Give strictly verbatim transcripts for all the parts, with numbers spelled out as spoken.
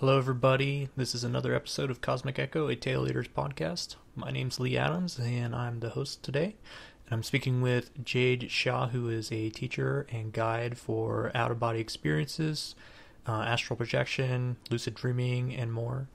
Hello everybody, this is another episode of Cosmic Echo, a Tale Leaders podcast. My name's Lee Adams and I'm the host today. And I'm speaking with Jade Shaw, who is a teacher and guide for out-of-body experiences, uh, astral projection, lucid dreaming, and more.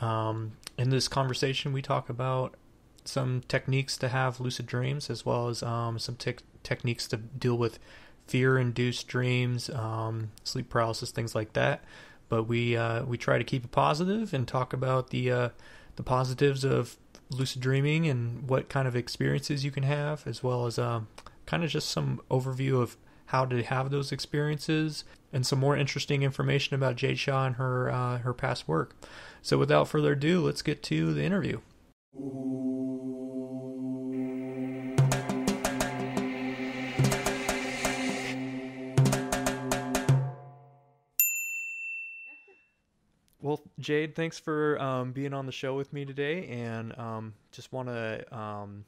Um, in this conversation we talk about some techniques to have lucid dreams, as well as um, some te- techniques to deal with fear-induced dreams, um, sleep paralysis, things like that. But we uh, we try to keep it positive and talk about the uh, the positives of lucid dreaming and what kind of experiences you can have, as well as um, kind of just some overview of how to have those experiences and some more interesting information about Jade Shaw and her uh, her past work. So without further ado, let's get to the interview. Well, Jade, thanks for um, being on the show with me today, and um, just want to um,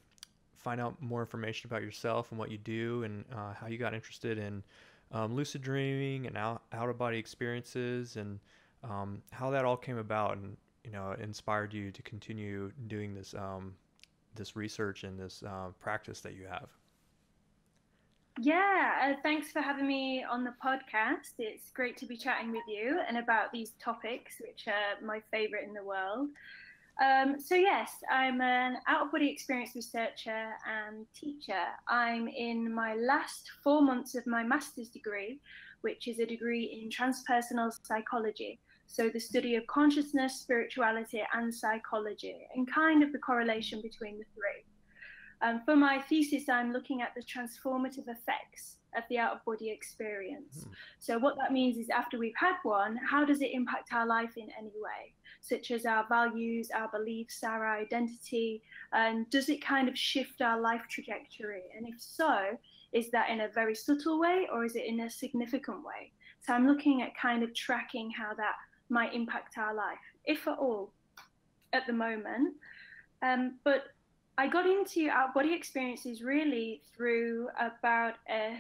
find out more information about yourself and what you do, and uh, how you got interested in um, lucid dreaming and out- out-of-body experiences, and um, how that all came about, and you know, inspired you to continue doing this um, this research and this uh, practice that you have. Yeah, uh, thanks for having me on the podcast. It's great to be chatting with you and about these topics, which are my favorite in the world. Um, so yes, I'm an out-of-body experience researcher and teacher. I'm in my last four months of my master's degree, which is a degree in transpersonal psychology. So the study of consciousness, spirituality, and psychology, and kind of the correlation between the three. Um, for my thesis, I'm looking at the transformative effects of the out-of-body experience. Mm. So what that means is, after we've had one, how does it impact our life in any way, such as our values, our beliefs, our identity, and does it kind of shift our life trajectory? And if so, is that in a very subtle way, or is it in a significant way? So I'm looking at kind of tracking how that might impact our life, if at all, at the moment. Um, but I got into out-of-body experiences really through about a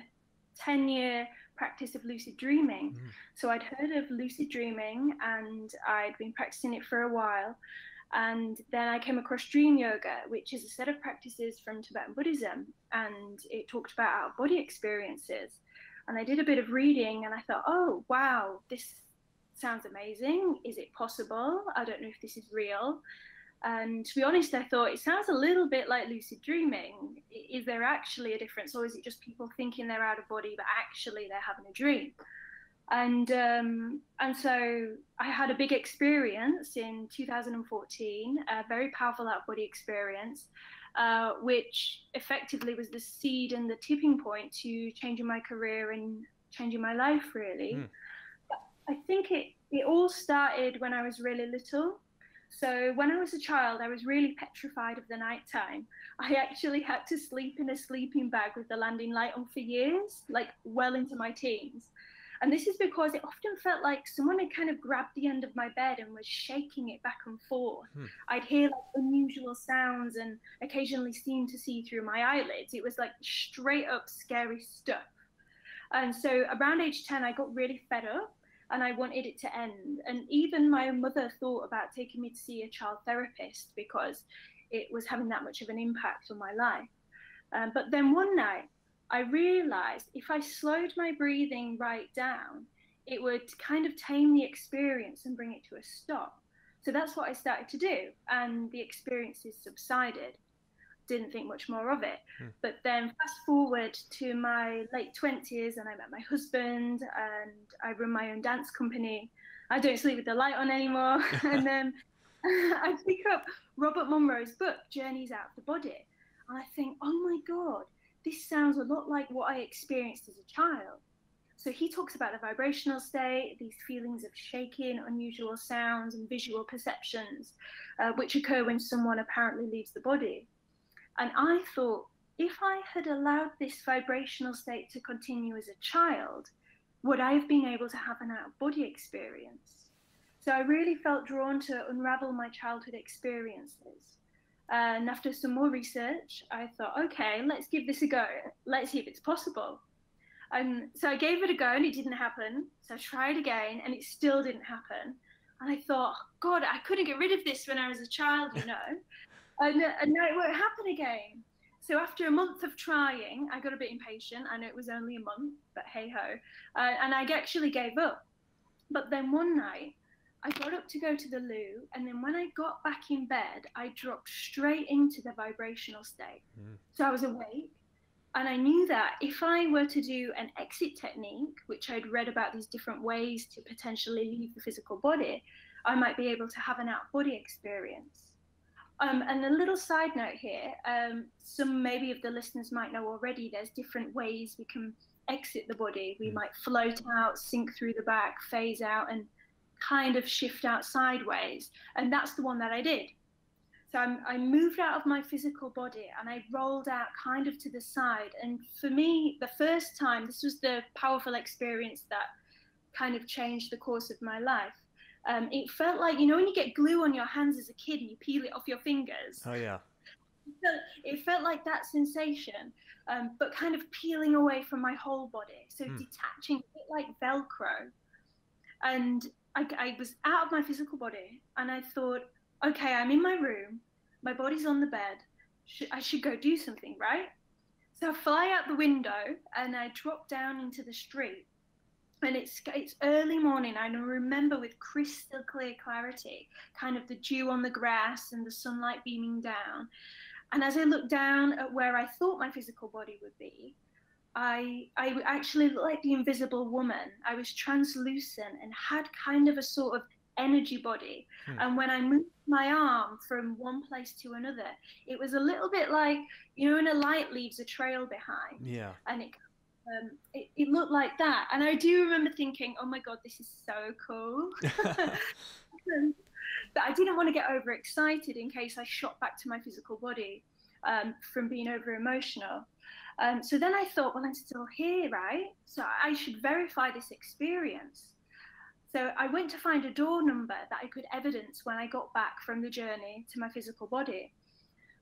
ten-year practice of lucid dreaming. Mm. So I'd heard of lucid dreaming and I'd been practicing it for a while. And then I came across dream yoga, which is a set of practices from Tibetan Buddhism. And it talked about out-of-body experiences. And I did a bit of reading and I thought, oh, wow, this sounds amazing. Is it possible? I don't know if this is real. And to be honest, I thought it sounds a little bit like lucid dreaming. Is there actually a difference, or is it just people thinking they're out of body, but actually they're having a dream? And um, and so I had a big experience in two thousand fourteen, a very powerful out-of-body experience, uh, which effectively was the seed and the tipping point to changing my career and changing my life, really. Mm. But I think it, it all started when I was really little. So when I was a child, I was really petrified of the night time. I actually had to sleep in a sleeping bag with the landing light on for years, like well into my teens. And this is because it often felt like someone had kind of grabbed the end of my bed and was shaking it back and forth. Hmm. I'd hear like unusual sounds and occasionally seem to see through my eyelids. It was like straight up scary stuff. And so around age ten, I got really fed up. And I wanted it to end. And even my mother thought about taking me to see a child therapist because it was having that much of an impact on my life. Um, but then one night, I realized if I slowed my breathing right down, it would kind of tame the experience and bring it to a stop. So that's what I started to do. And the experiences subsided. Didn't think much more of it. Hmm. But then fast forward to my late twenties and I met my husband and I run my own dance company. I don't sleep with the light on anymore. And then I pick up Robert Monroe's book, Journeys Out of the Body. And I think, oh my God, this sounds a lot like what I experienced as a child. So he talks about the vibrational state, these feelings of shaking, unusual sounds and visual perceptions, uh, which occur when someone apparently leaves the body. And I thought, if I had allowed this vibrational state to continue as a child, would I have been able to have an out-of-body experience? So I really felt drawn to unravel my childhood experiences. And after some more research, I thought, okay, let's give this a go. Let's see if it's possible. Um, so I gave it a go and it didn't happen. So I tried again and it still didn't happen. And I thought, oh, God, I couldn't get rid of this when I was a child, you know. and, and now it won't happen again. So after a month of trying, I got a bit impatient. I know it was only a month, but hey ho. Uh, and I actually gave up. But then one night, I got up to go to the loo. And then when I got back in bed, I dropped straight into the vibrational state. Mm. So I was awake. And I knew that if I were to do an exit technique, which I'd read about these different ways to potentially leave the physical body, I might be able to have an out-body experience. Um, and a little side note here, um, some maybe of the listeners might know already, there's different ways we can exit the body. We might float out, sink through the back, phase out, and kind of shift out sideways. And that's the one that I did. So I moved out of my physical body and I rolled out kind of to the side. And for me, the first time, this was the powerful experience that kind of changed the course of my life. Um, it felt like, you know, when you get glue on your hands as a kid and you peel it off your fingers. Oh, yeah. It felt like that sensation, um, but kind of peeling away from my whole body. So hmm. detaching, a bit like Velcro. And I, I was out of my physical body and I thought, okay, I'm in my room, my body's on the bed, Sh I should go do something, right? So I fly out the window and I drop down into the street. And it's, it's early morning, I remember with crystal clear clarity, kind of the dew on the grass and the sunlight beaming down. And as I looked down at where I thought my physical body would be, I, I actually looked like the Invisible Woman. I was translucent and had kind of a sort of energy body. Hmm. And when I moved my arm from one place to another, it was a little bit like, you know, when a light leaves a trail behind. Yeah. And it, um, it, it looked like that. And I do remember thinking, oh my God, this is so cool. But I didn't want to get overexcited in case I shot back to my physical body um, from being over emotional. Um, so then I thought, well, I'm still here, right? So I should verify this experience. So I went to find a door number that I could evidence when I got back from the journey to my physical body.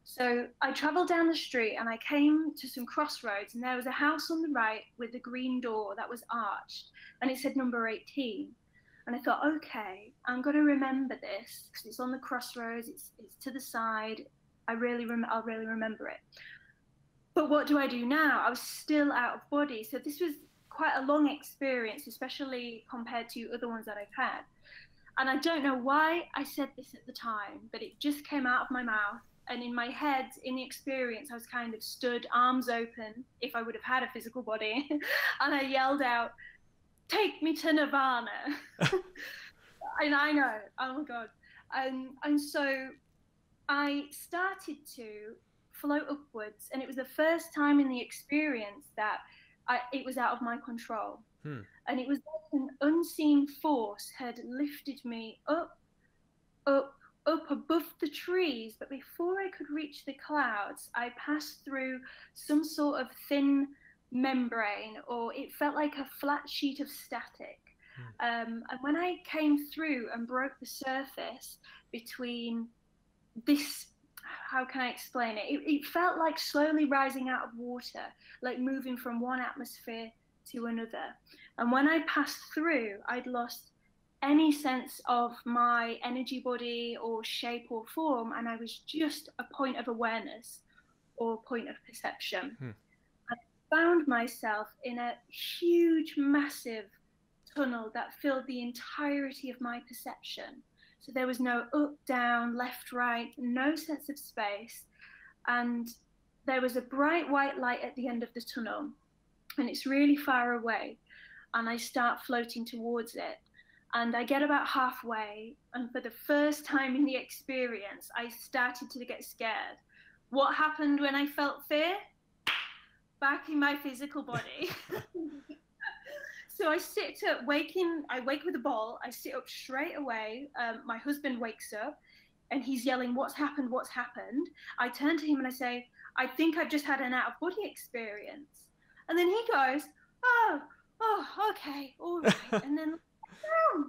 So I traveled down the street and I came to some crossroads and there was a house on the right with a green door that was arched and it said number eighteen. And I thought, okay, I'm going to remember this because it's on the crossroads, it's, it's to the side, I really rem- I'll really remember it. But what do I do now? I was still out of body. So this was quite a long experience, especially compared to other ones that I've had. And I don't know why I said this at the time, but it just came out of my mouth. And in my head, in the experience, I was kind of stood, arms open, if I would have had a physical body. And I yelled out, "Take me to Nirvana." And I know, oh my God. Um, and so I started to float upwards. And it was the first time in the experience that I, it was out of my control. Hmm. And it was like an unseen force had lifted me up, up, up above the trees. But before I could reach the clouds, I passed through some sort of thin membrane, or it felt like a flat sheet of static. Hmm. Um, and when I came through and broke the surface between this, how can I explain it? it? It felt like slowly rising out of water, like moving from one atmosphere to another. And when I passed through, I'd lost any sense of my energy body or shape or form, and I was just a point of awareness or point of perception. Hmm. I found myself in a huge, massive tunnel that filled the entirety of my perception. So there was no up, down, left, right, no sense of space. And there was a bright white light at the end of the tunnel. And it's really far away. And I start floating towards it. And I get about halfway. And for the first time in the experience, I started to get scared. What happened when I felt fear? Back in my physical body. So I sit up, waking, I wake with a ball, I sit up straight away, um, my husband wakes up and he's yelling, "What's happened, what's happened?" I turn to him and I say, "I think I've just had an out-of-body experience." And then he goes, oh, oh, okay, all right, and then um,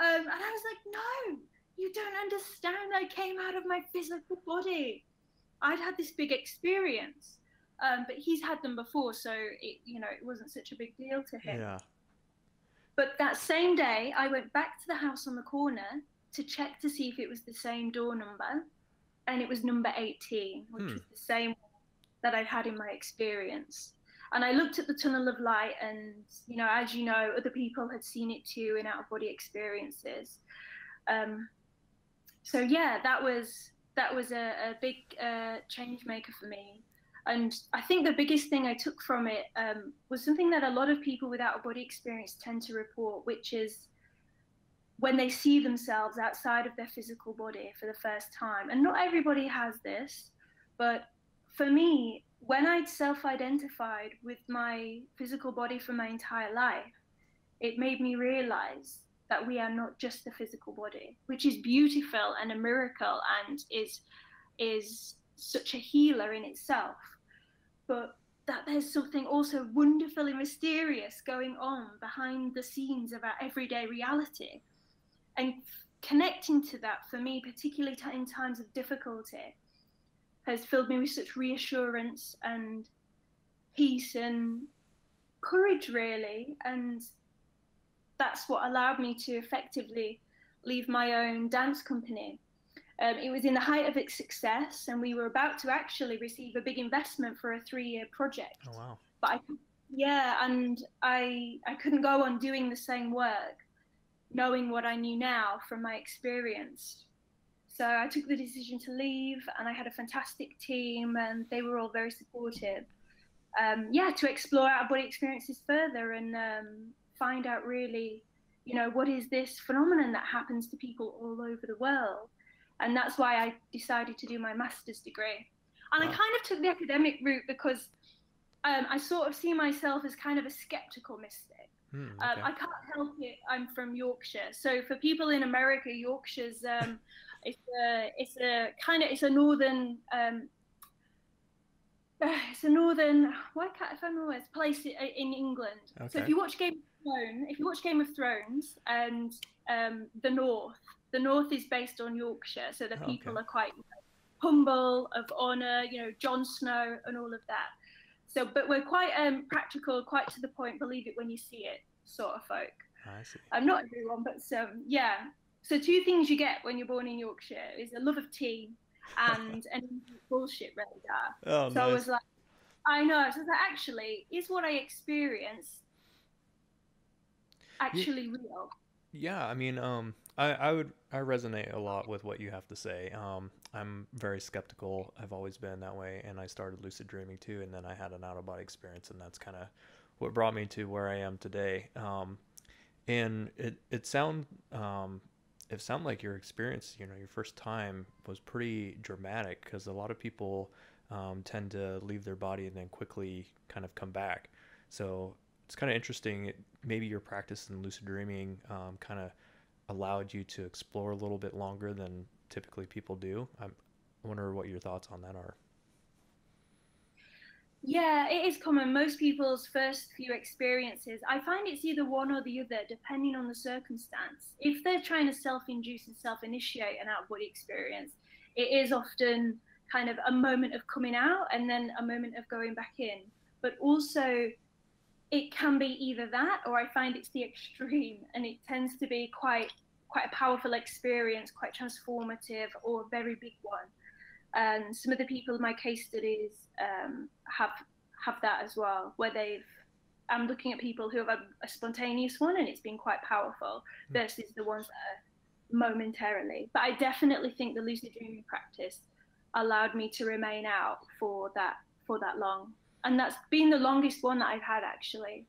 and I was like, no, you don't understand, I came out of my physical body. I'd had this big experience, um, but he's had them before, so it, you know, it wasn't such a big deal to him. Yeah. But that same day, I went back to the house on the corner to check to see if it was the same door number. And it was number eighteen, which hmm. was the same one that I'd had in my experience. And I looked at the tunnel of light and, you know, as you know, other people had seen it too in out-of-body experiences. Um, so, yeah, that was that was a, a big uh, change maker for me. And I think the biggest thing I took from it um, was something that a lot of people with out-of-body experience tend to report, which is when they see themselves outside of their physical body for the first time. And not everybody has this, but for me, when I'd self-identified with my physical body for my entire life, it made me realize that we are not just the physical body, which is beautiful and a miracle and is, is such a healer in itself. But that there's something also wonderfully mysterious going on behind the scenes of our everyday reality. And connecting to that for me, particularly in times of difficulty, has filled me with such reassurance and peace and courage, really. And that's what allowed me to effectively leave my own dance company. Um, it was in the height of its success, and we were about to actually receive a big investment for a three-year project. Oh, wow. But I, yeah, and I, I couldn't go on doing the same work, knowing what I knew now from my experience. So I took the decision to leave, and I had a fantastic team, and they were all very supportive. Um, yeah, to explore out-of-body experiences further and um, find out really, you know, what is this phenomenon that happens to people all over the world? And that's why I decided to do my master's degree. And wow. I kind of took the academic route because um, I sort of see myself as kind of a skeptical mystic. Mm, okay. um, I can't help it. I'm from Yorkshire, so for people in America, Yorkshire's um, it's a it's a kind of it's a northern um, it's a northern. Why can't I find my words? Place in England. Okay. So if you watch Game of Thrones, if you watch Game of Thrones, and um, the North, the North is based on Yorkshire, so the people okay. are quite humble, of honour, you know, Jon Snow and all of that. So, but we're quite um, practical, quite to the point, believe it when you see it sort of folk. I see. Um, not everyone, but some, yeah. So two things you get when you're born in Yorkshire is a love of tea and an bullshit radar. Oh, so nice. I was like, I know, so that actually is what I experienced actually yeah. real. Yeah, I mean, um, I, I would, I resonate a lot with what you have to say. Um, I'm very skeptical. I've always been that way. And I started lucid dreaming too. And then I had an out-of-body experience, and that's kind of what brought me to where I am today. Um, and it, it sound, um, it sounded like your experience, you know, your first time was pretty dramatic, because a lot of people, um, tend to leave their body and then quickly kind of come back. So it's kind of interesting. It, maybe your practice in lucid dreaming, um, kind of allowed you to explore a little bit longer than typically people do. I'm, I wonder what your thoughts on that are. Yeah, it is common. Most people's first few experiences, I find it's either one or the other, depending on the circumstance. If they're trying to self-induce and self-initiate an out-of-body experience, it is often kind of a moment of coming out and then a moment of going back in. But also, it can be either that, or I find it's the extreme, and it tends to be quite quite a powerful experience, quite transformative, or a very big one. And some of the people in my case studies um, have have that as well, where they've, I'm looking at people who have a, a spontaneous one, and it's been quite powerful, mm. versus the ones that are momentarily. But I definitely think the lucid dreaming practice allowed me to remain out for that for that long. And that's been the longest one that I've had, actually.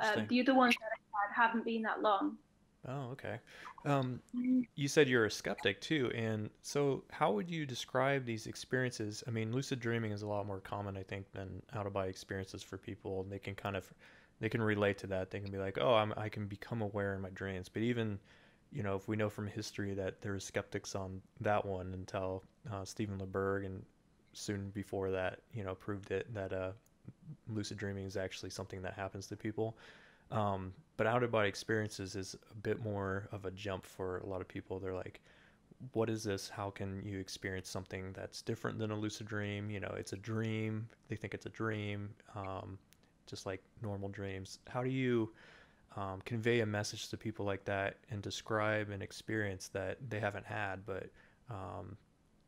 Uh, the other ones that I've had haven't been that long. Oh, okay. Um, you said you're a skeptic, too. And so how would you describe these experiences? I mean, lucid dreaming is a lot more common, I think, than out-of-body experiences for people. And they can kind of, they can relate to that. They can be like, oh, I'm, I can become aware in my dreams. But even, you know, if we know from history that there were skeptics on that one until uh, Stephen LeBerg and soon before that, you know, proved it, that uh, lucid dreaming is actually something that happens to people. Um, but out-of-body experiences is a bit more of a jump for a lot of people. They're like, what is this? How can you experience something that's different than a lucid dream? You know, it's a dream. They think it's a dream, um, just like normal dreams. How do you um, convey a message to people like that and describe an experience that they haven't had, but um,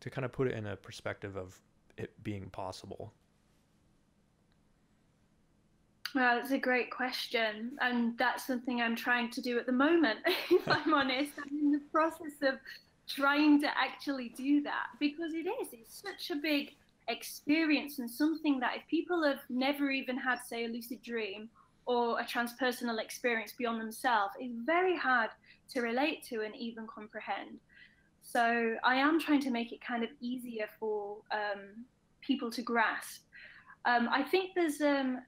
to kind of put it in a perspective of it being possible. Wow, that's a great question. And that's something I'm trying to do at the moment, if I'm honest. I'm in the process of trying to actually do that, because it is, it's such a big experience, and something that if people have never even had, say, a lucid dream or a transpersonal experience beyond themselves, is very hard to relate to and even comprehend. So I am trying to make it kind of easier for um, people to grasp. Um, I think there's um,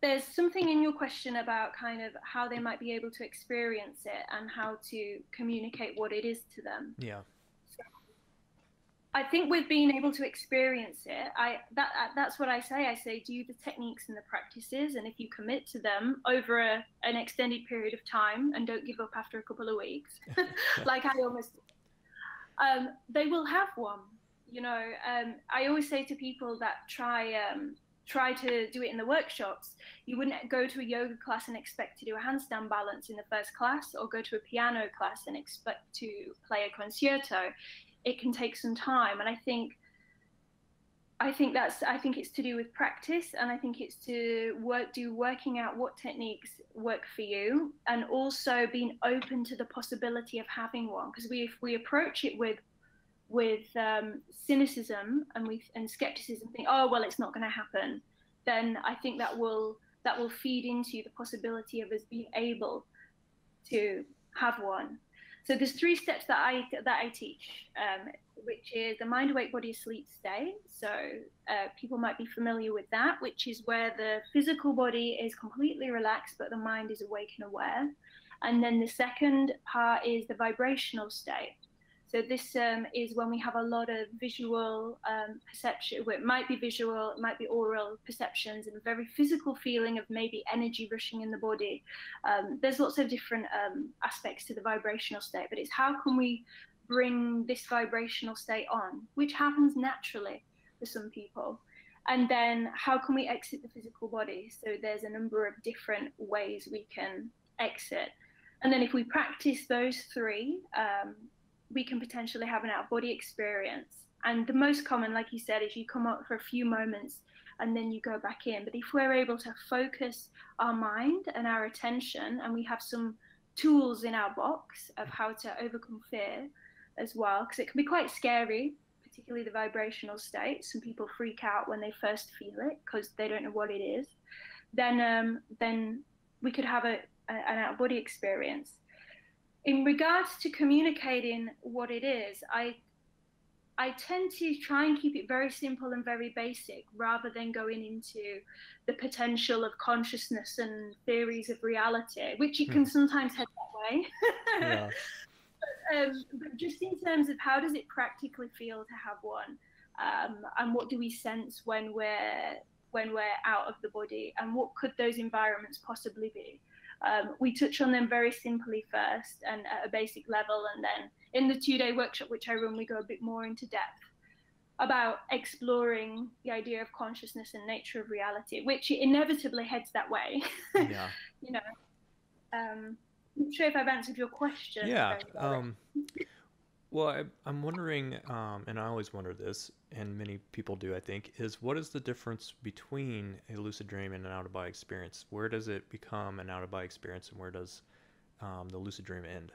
there's something in your question about kind of how they might be able to experience it and how to communicate what it is to them. Yeah. So I think with being able to experience it, I that that's what I say. I say do the techniques and the practices, and if you commit to them over a, an extended period of time and don't give up after a couple of weeks, like I almost did, um, they will have one. You know, um, I always say to people that try. Um, try to do it in the workshops. You wouldn't go to a yoga class and expect to do a handstand balance in the first class, or go to a piano class and expect to play a concerto. It can take some time. And I think I think that's I think it's to do with practice, and I think it's to work do working out what techniques work for you, and also being open to the possibility of having one. Because we if we approach it with with um, cynicism and with and skepticism, think, oh well, it's not going to happen, then I think that will that will feed into the possibility of us being able to have one. So there's three steps that I that I teach, um, which is the mind, awake, body, asleep, stay. So uh, people might be familiar with that, which is where the physical body is completely relaxed but the mind is awake and aware. And then the second part is the vibrational state. So this um, is when we have a lot of visual um, perception. Well, it might be visual, it might be oral perceptions, and a very physical feeling of maybe energy rushing in the body. Um, there's lots of different um, aspects to the vibrational state, but it's how can we bring this vibrational state on, which happens naturally for some people. And then how can we exit the physical body? So there's a number of different ways we can exit. And then if we practice those three, um, we can potentially have an out-of-body experience. And the most common, like you said, is you come out for a few moments and then you go back in. But if we're able to focus our mind and our attention, and we have some tools in our box of how to overcome fear as well, because it can be quite scary, particularly the vibrational state. Some people freak out when they first feel it because they don't know what it is. Then, um, then we could have a, a, an out-of-body experience. In regards to communicating what it is, I, I tend to try and keep it very simple and very basic, rather than going into the potential of consciousness and theories of reality, which it can mm. sometimes head that way. Yeah. But, um, but just in terms of how does it practically feel to have one, um, and what do we sense when we're, when we're out of the body, and what could those environments possibly be? Um, we touch on them very simply first and at a basic level, and then in the two-day workshop which I run, we go a bit more into depth about exploring the idea of consciousness and nature of reality, which inevitably heads that way. Yeah. You know, um, I'm not sure if I've answered your question. Yeah. Um, well, I, I'm wondering, um, and I always wonder this, and many people do, I think, is what is the difference between a lucid dream and an out-of-body experience? Where does it become an out-of-body experience, and where does um, the lucid dream end?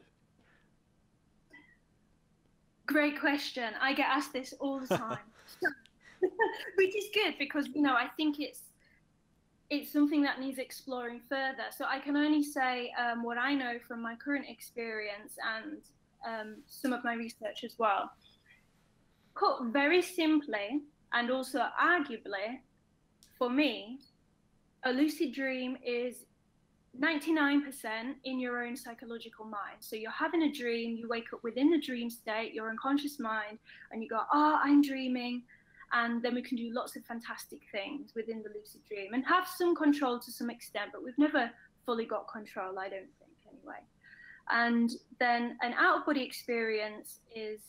Great question. I get asked this all the time, which is good, because, you know, I think it's it's something that needs exploring further. So I can only say um, what I know from my current experience and um, some of my research as well. Put very simply, and also arguably, for me, a lucid dream is ninety-nine percent in your own psychological mind. So you're having a dream, you wake up within the dream state, your unconscious mind, and you go, oh, I'm dreaming. And then we can do lots of fantastic things within the lucid dream and have some control to some extent, but we've never fully got control, I don't think, anyway. And then an out-of-body experience is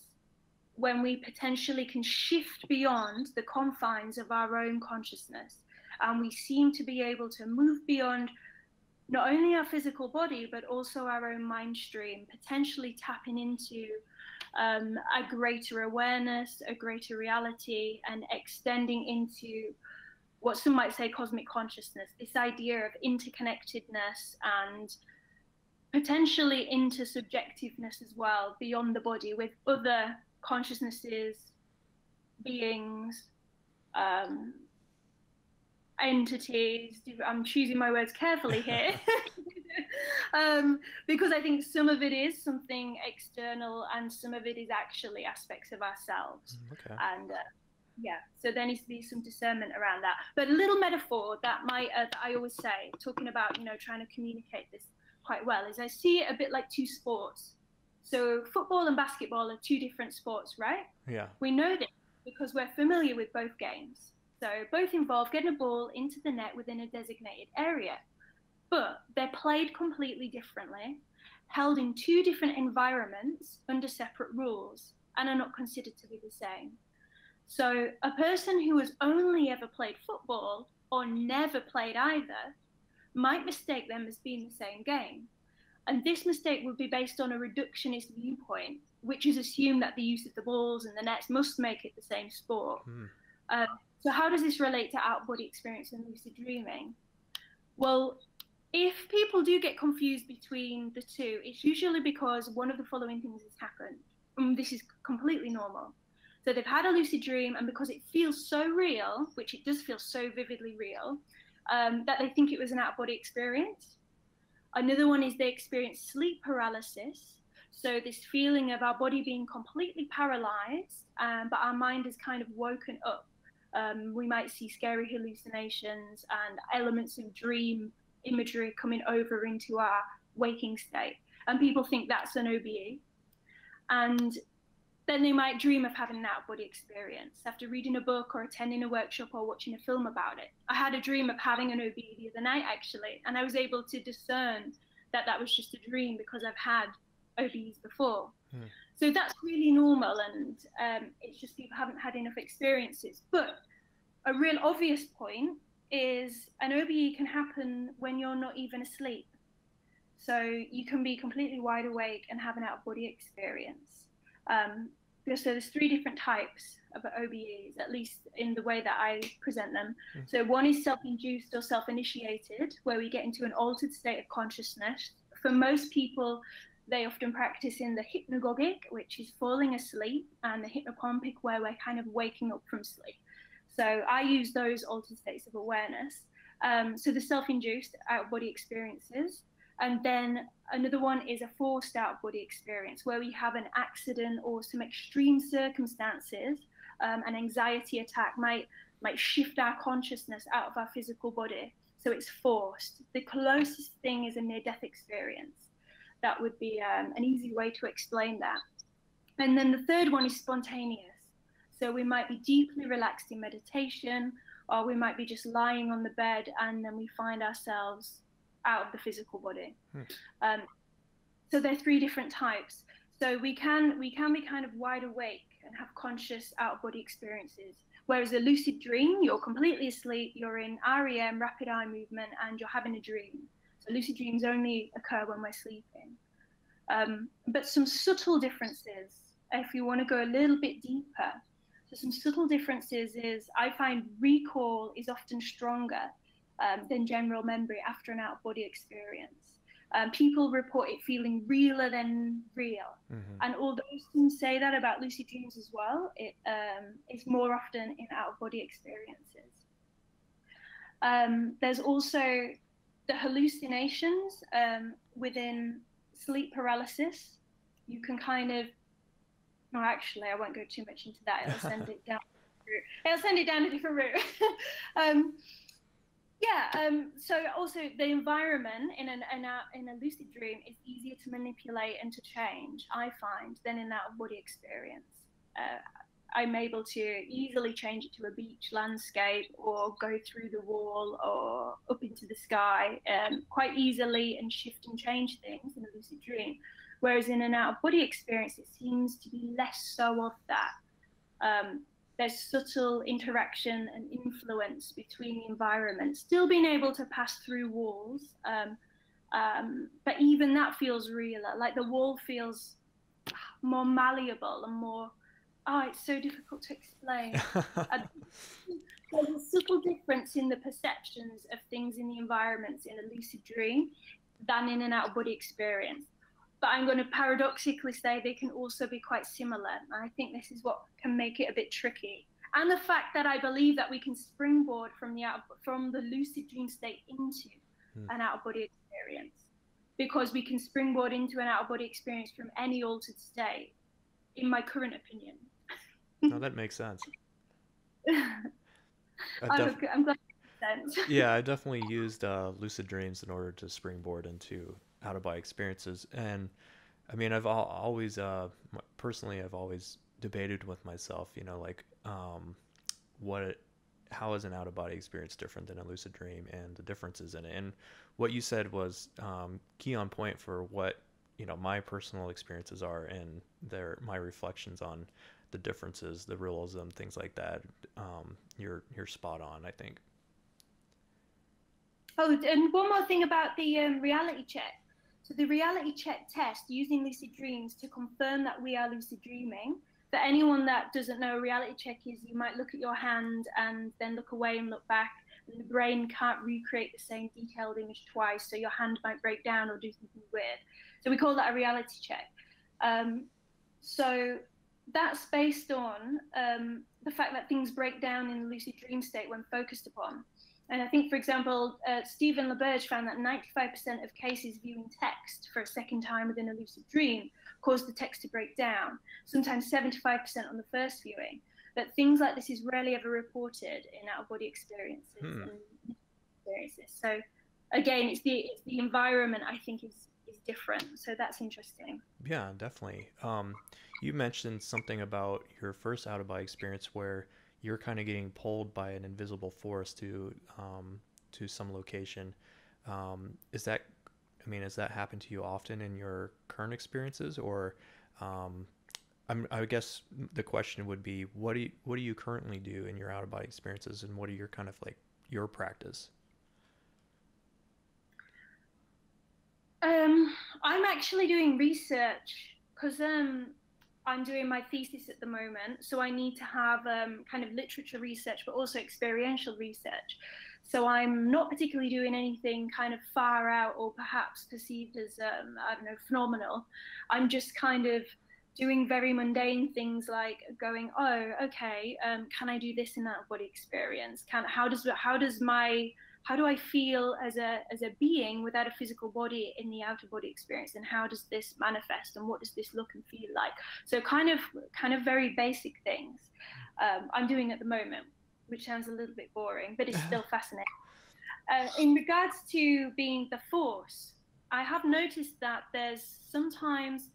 when we potentially can shift beyond the confines of our own consciousness, and we seem to be able to move beyond not only our physical body, but also our own mind stream, potentially tapping into um, a greater awareness, a greater reality, and extending into what some might say cosmic consciousness, this idea of interconnectedness and potentially intersubjectiveness as well, beyond the body, with other consciousnesses, beings, um, entities. I'm choosing my words carefully here um, because I think some of it is something external and some of it is actually aspects of ourselves. Okay. And uh, yeah, so there needs to be some discernment around that. But a little metaphor that might uh, that I always say, talking about, you know, trying to communicate this quite well, is I see it a bit like two sports. So football and basketball are two different sports, right? Yeah. We know this because we're familiar with both games. So both involve getting a ball into the net within a designated area, but they're played completely differently, held in two different environments under separate rules, and are not considered to be the same. So a person who has only ever played football or never played either might mistake them as being the same game. And this mistake would be based on a reductionist viewpoint, which is assumed that the use of the balls and the nets must make it the same sport. Hmm. Um, so how does this relate to out-of-body experience and lucid dreaming? Well, if people do get confused between the two, it's usually because one of the following things has happened. And this is completely normal. So they've had a lucid dream, and because it feels so real, which it does feel so vividly real, um, that they think it was an out-of-body experience. Another one is they experience sleep paralysis. So this feeling of our body being completely paralyzed, um, but our mind is kind of woken up. Um, we might see scary hallucinations and elements of dream imagery coming over into our waking state. And people think that's an O B E. And then they might dream of having an out-of-body experience after reading a book or attending a workshop or watching a film about it. I had a dream of having an O B E the other night, actually, and I was able to discern that that was just a dream because I've had O B Es before. Hmm. So that's really normal, and um, it's just people haven't had enough experiences. But a real obvious point is an O B E can happen when you're not even asleep. So you can be completely wide awake and have an out-of-body experience. Um, so there's three different types of O B Es, at least in the way that I present them. Mm. So one is self-induced or self-initiated, where we get into an altered state of consciousness. For most people, they often practice in the hypnagogic, which is falling asleep, and the hypnopompic, where we're kind of waking up from sleep. So I use those altered states of awareness. Um, so the self-induced out-of-body experiences. And then another one is a forced out-of-body experience, where we have an accident or some extreme circumstances. Um, an anxiety attack might, might shift our consciousness out of our physical body. So it's forced. The closest thing is a near-death experience. That would be um, an easy way to explain that. And then the third one is spontaneous. So we might be deeply relaxed in meditation, or we might be just lying on the bed, and then we find ourselves out of the physical body. Hmm. Um, so there are three different types. So we can we can be kind of wide awake and have conscious out-of-body experiences, whereas a lucid dream, you're completely asleep, you're in R E M, rapid eye movement, and you're having a dream. So lucid dreams only occur when we're sleeping. Um, but some subtle differences, if you want to go a little bit deeper, so some subtle differences is I find recall is often stronger Um, than general memory after an out-of-body experience. Um, people report it feeling realer than real. Mm-hmm. And although some say that about lucid dreams as well, it, um, it's more often in out-of-body experiences. Um, there's also the hallucinations um, within sleep paralysis. You can kind of, well, actually, I won't go too much into that. It'll send it down It'll send it down a different route. um, Yeah, um, so also the environment in, an, in, a, in a lucid dream is easier to manipulate and to change, I find, than in that out-of-body experience. Uh, I'm able to easily change it to a beach landscape or go through the wall or up into the sky um, quite easily, and shift and change things in a lucid dream. Whereas in an out-of-body experience, it seems to be less so of that. Um, There's subtle interaction and influence between the environment, still being able to pass through walls, um, Um, but even that feels realer, like the wall feels more malleable and more, oh, it's so difficult to explain. uh, there's a subtle difference in the perceptions of things in the environments in a lucid dream than in an out-of-body experience. But I'm going to paradoxically say they can also be quite similar. And I think this is what can make it a bit tricky. And the fact that I believe that we can springboard from the, out, from the lucid dream state into mm. an out-of-body experience, because we can springboard into an out-of-body experience from any altered state, in my current opinion. No, that makes sense. I def- I'm glad that makes sense. Yeah, I definitely used uh, lucid dreams in order to springboard into out-of-body experiences. And I mean, I've all, always, uh, personally, I've always debated with myself, you know, like, um, what, it, how is an out-of-body experience different than a lucid dream, and the differences in it. And what you said was um, key on point for what, you know, my personal experiences are, and their, my reflections on the differences, the realism, things like that. Um, you're, you're spot on, I think. Oh, and one more thing about the um, reality check. So the reality check test, using lucid dreams to confirm that we are lucid dreaming. For anyone that doesn't know, a reality check is you might look at your hand and then look away and look back, and the brain can't recreate the same detailed image twice, so your hand might break down or do something weird. So we call that a reality check. Um, so that's based on um, the fact that things break down in the lucid dream state when focused upon. And I think, for example, uh, Stephen LaBerge found that ninety-five percent of cases viewing text for a second time within a lucid dream caused the text to break down, sometimes seventy-five percent on the first viewing. But things like this is rarely ever reported in out-of-body experiences. Hmm. And experiences. So, again, it's the, it's the environment, I think, is, is different. So that's interesting. Yeah, definitely. Um, you mentioned something about your first out-of-body experience where you're kind of getting pulled by an invisible force to um, to some location. Um, is that, I mean, has that happened to you often in your current experiences? Or um, I'm, I guess the question would be, what do you, what do you currently do in your out-of-body experiences, and what are your kind of like your practice? Um, I'm actually doing research because um. I'm doing my thesis at the moment, so I need to have um, kind of literature research, but also experiential research. So I'm not particularly doing anything kind of far out or perhaps perceived as, um, I don't know, phenomenal. I'm just kind of doing very mundane things like going, oh, okay, um, can I do this in that body experience? Can how does how does my how do I feel as a, as a being without a physical body in the outer body experience? And how does this manifest? And what does this look and feel like? So kind of, kind of very basic things um, I'm doing at the moment, which sounds a little bit boring, but it's still fascinating. Uh, in regards to being the force, I have noticed that there's sometimes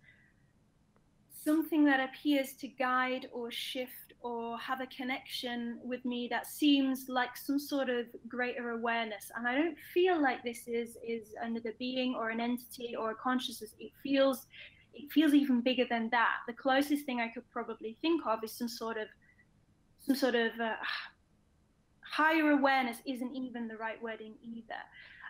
something that appears to guide or shift or have a connection with me that seems like some sort of greater awareness. And I don't feel like this is, is another being or an entity or a consciousness. It feels, it feels even bigger than that. The closest thing I could probably think of is some sort of, some sort of uh, higher awareness isn't even the right wording either.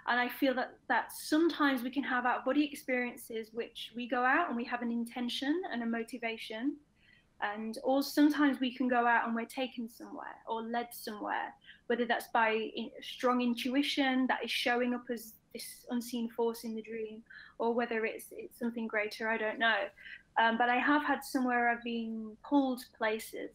And I feel that, that sometimes we can have out-of-body experiences which we go out and we have an intention and a motivation. And or sometimes we can go out and we're taken somewhere or led somewhere, whether that's by in, strong intuition that is showing up as this unseen force in the dream, or whether it's, it's something greater, I don't know. Um, but I have had somewhere I've been pulled places.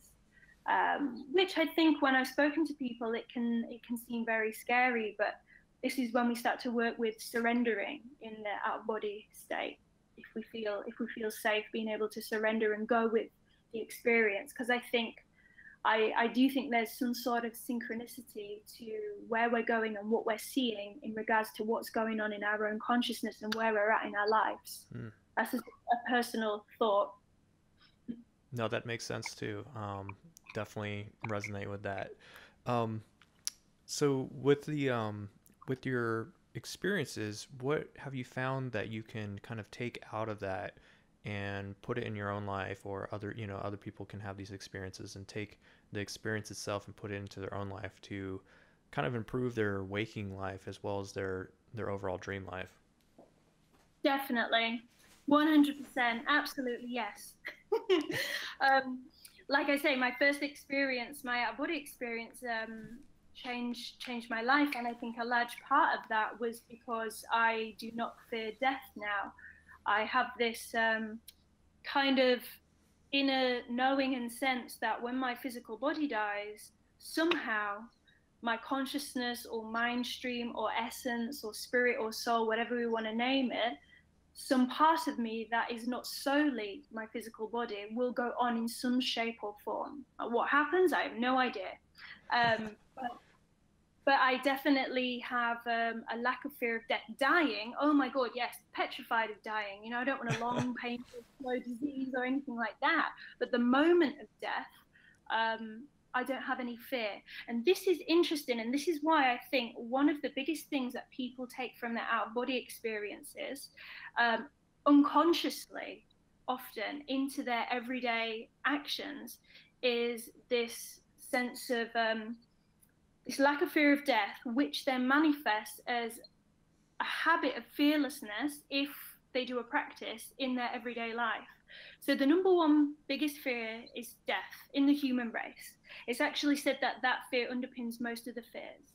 Um, which I think when I've spoken to people, it can, it can seem very scary, but this is when we start to work with surrendering in the out-of-body state. If we feel, if we feel safe, being able to surrender and go with the experience, because I think, I, I do think there's some sort of synchronicity to where we're going and what we're seeing in regards to what's going on in our own consciousness and where we're at in our lives. Mm. That's a, a personal thought. No, that makes sense too. Um, definitely resonate with that. Um, so with the... Um, with your experiences, what have you found that you can kind of take out of that and put it in your own life, or other, you know, other people can have these experiences and take the experience itself and put it into their own life to kind of improve their waking life as well as their, their overall dream life? Definitely. one hundred percent. Absolutely, yes. um, like I say, my first experience, my out-of-body experience, um, changed, changed my life. And I think a large part of that was because I do not fear death now. I have this um, kind of inner knowing and sense that when my physical body dies, somehow my consciousness or mind stream or essence or spirit or soul, whatever we want to name it, some part of me that is not solely my physical body will go on in some shape or form. What happens, I have no idea. Um, but, but I definitely have um, a lack of fear of death. Dying, oh my God, yes, petrified of dying. You know, I don't want a long, painful, slow disease or anything like that. But the moment of death, um, I don't have any fear. And this is interesting. And this is why I think one of the biggest things that people take from their out-of-body experiences, um, unconsciously, often into their everyday actions, is this sense of um, this lack of fear of death, which then manifests as a habit of fearlessness if they do a practice in their everyday life. So the number one biggest fear is death in the human race. It's actually said that that fear underpins most of the fears.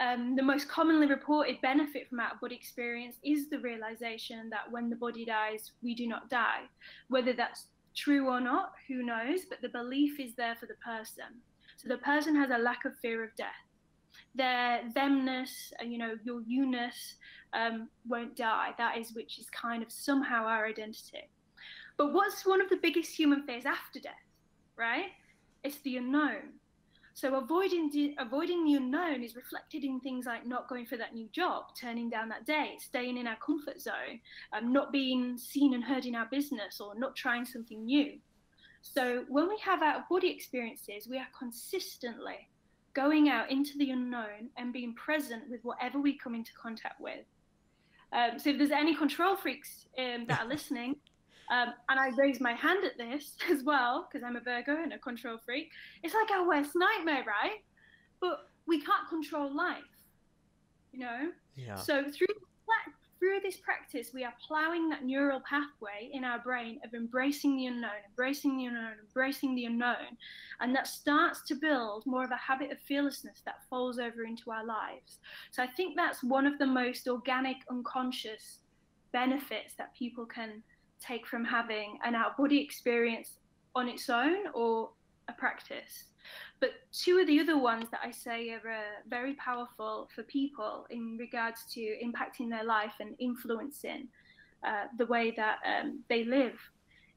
Um, the most commonly reported benefit from out-of-body experience is the realization that when the body dies, we do not die. Whether that's true or not, who knows, but the belief is there for the person. So the person has a lack of fear of death. Their themness, you know, your you-ness um, won't die. That is, which is kind of somehow our identity. But what's one of the biggest human fears after death, right? It's the unknown. So avoiding de- avoiding the unknown is reflected in things like not going for that new job, turning down that date, staying in our comfort zone, um, not being seen and heard in our business, or not trying something new. So when we have out-of-body experiences, we are consistently going out into the unknown and being present with whatever we come into contact with. Um, so if there's any control freaks um, that are listening, Um, and I raise my hand at this as well, because I'm a Virgo and a control freak. It's like our worst nightmare, right? But we can't control life, you know? Yeah. So through, through this practice, we are plowing that neural pathway in our brain of embracing the unknown, embracing the unknown, embracing the unknown. And that starts to build more of a habit of fearlessness that falls over into our lives. So I think that's one of the most organic, unconscious benefits that people can take from having an out-of-body experience on its own or a practice. But two of the other ones that I say are uh, very powerful for people in regards to impacting their life and influencing uh, the way that um, they live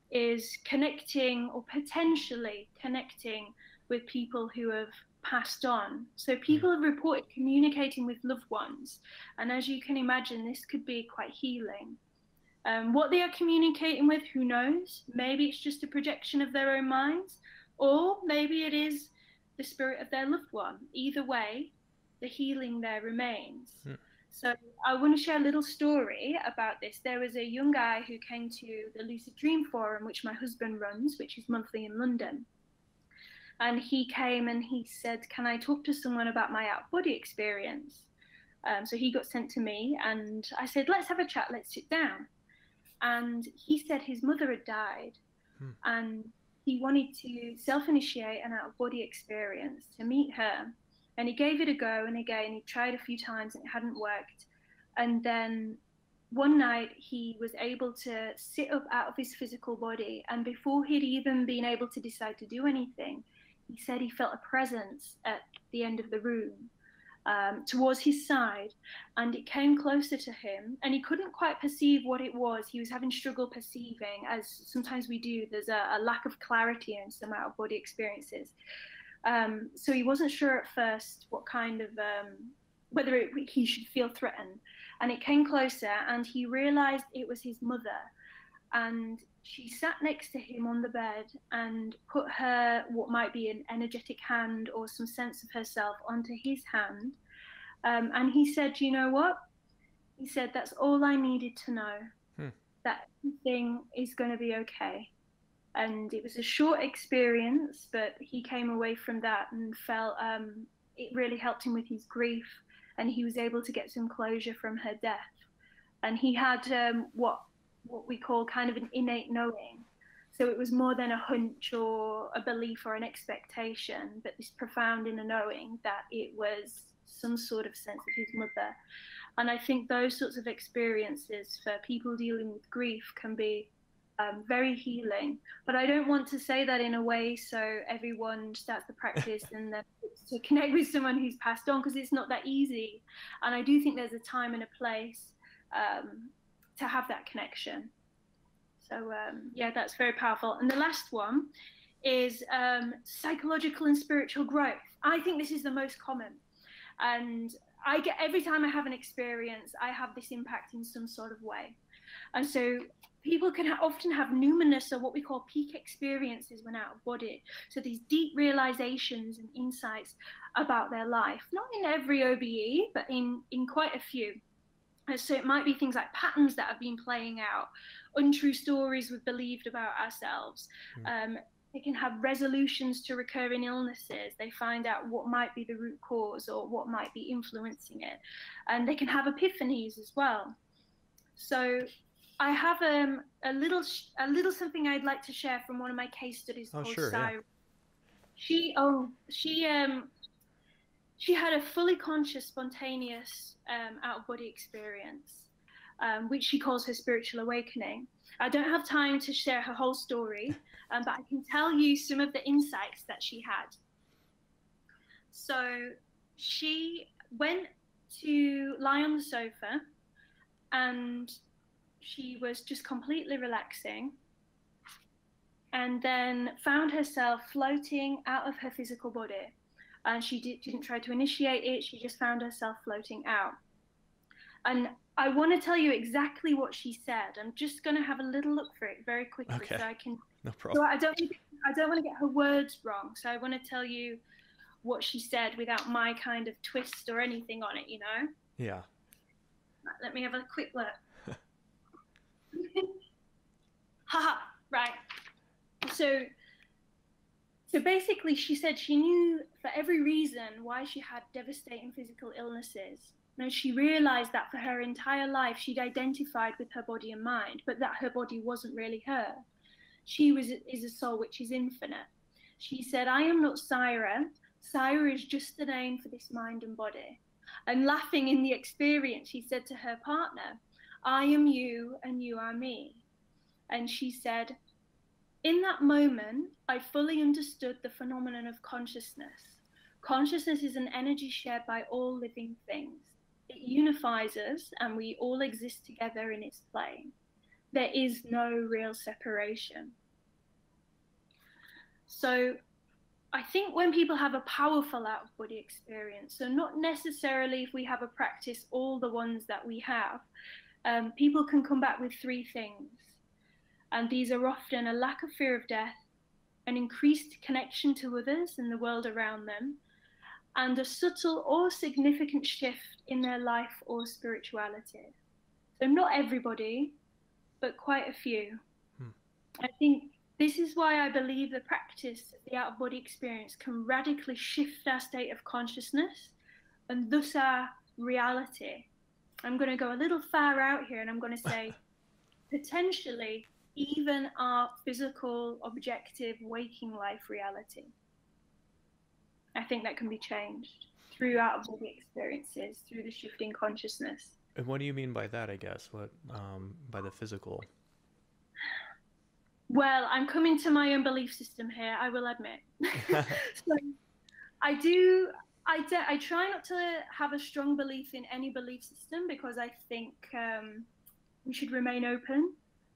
is connecting, or potentially connecting, with people who have passed on. So people have reported communicating with loved ones, and as you can imagine, this could be quite healing. Um, what they are communicating with, who knows? Maybe it's just a projection of their own minds, or maybe it is the spirit of their loved one. Either way, the healing there remains. Mm. So I want to share a little story about this. There was a young guy who came to the Lucid Dream Forum, which my husband runs, which is monthly in London. And he came and he said, "Can I talk to someone about my out-of-body experience?" Um, so he got sent to me, and I said, "Let's have a chat, let's sit down." And he said his mother had died, hmm. and he wanted to self-initiate an out-of-body experience to meet her. And he gave it a go, and again, he tried a few times, and it hadn't worked. And then one night, he was able to sit up out of his physical body, and before he'd even been able to decide to do anything, he said he felt a presence at the end of the room. Um, towards his side, and it came closer to him, and he couldn't quite perceive what it was. He was having struggle perceiving, as sometimes we do. There's a, a lack of clarity in some out-of-body experiences. Um, so he wasn't sure at first what kind of, um, whether it, he should feel threatened. And it came closer, and he realized it was his mother. And she sat next to him on the bed and put her, what might be an energetic hand or some sense of herself, onto his hand. Um, and he said, "You know what?" He said, "That's all I needed to know, hmm. that everything is going to be okay." And it was a short experience, but he came away from that and felt um, it really helped him with his grief. And he was able to get some closure from her death. and he had um, what what we call kind of an innate knowing. So it was more than a hunch or a belief or an expectation, but this profound inner knowing that it was some sort of sense of his mother. And I think those sorts of experiences for people dealing with grief can be um, very healing. But I don't want to say that in a way so everyone starts the practice and then to connect with someone who's passed on, because it's not that easy. And I do think there's a time and a place um, to have that connection. So um, yeah, that's very powerful. And the last one is um, psychological and spiritual growth. I think this is the most common. And I get, every time I have an experience, I have this impact in some sort of way. And so people can ha often have numinous, or what we call peak experiences when out of body. So these deep realizations and insights about their life, not in every O B E, but in, in quite a few. And so it might be things like patterns that have been playing out, untrue stories we've believed about ourselves. Mm. Um, They can have resolutions to recurring illnesses. They find out what might be the root cause or what might be influencing it. And they can have epiphanies as well. So I have um, a little a little something I'd like to share from one of my case studies oh, called sure, Cyrus. Yeah. She, oh, she, um, she had a fully conscious, spontaneous um, out-of-body experience, um, which she calls her spiritual awakening. I don't have time to share her whole story, um, but I can tell you some of the insights that she had. So she went to lie on the sofa and she was just completely relaxing, and then found herself floating out of her physical body. And she did, didn't try to initiate it. She just found herself floating out. And I want to tell you exactly what she said. I'm just going to have a little look for it very quickly, okay. so I can. No problem. So I don't. I don't want to get her words wrong. So I want to tell you what she said without my kind of twist or anything on it. You know. Yeah. Let me have a quick look. Haha. Right. So. So basically, she said she knew for every reason why she had devastating physical illnesses. Now, she realized that for her entire life, she'd identified with her body and mind, but that her body wasn't really her. She was, is a soul which is infinite. She said, I am not Syra. Syra is just the name for this mind and body. And laughing in the experience, she said to her partner, I am you and you are me. And she said, in that moment, I fully understood the phenomenon of consciousness. Consciousness is an energy shared by all living things. It unifies us, and we all exist together in its plane. There is no real separation. So I think when people have a powerful out-of-body experience, so not necessarily if we have a practice, all the ones that we have, um, people can come back with three things. And these are often a lack of fear of death, an increased connection to others and the world around them, and a subtle or significant shift in their life or spirituality. So not everybody, but quite a few. Hmm. I think this is why I believe the practice of the out-of-body experience can radically shift our state of consciousness and thus our reality. I'm going to go a little far out here, and I'm going to say potentially even our physical, objective, waking life reality. I think that can be changed through out-of-body experiences, through the shifting consciousness. And what do you mean by that, I guess? What, um, by the physical? Well, I'm coming to my own belief system here, I will admit. So I do, I, do, I try not to have a strong belief in any belief system, because I think um, we should remain open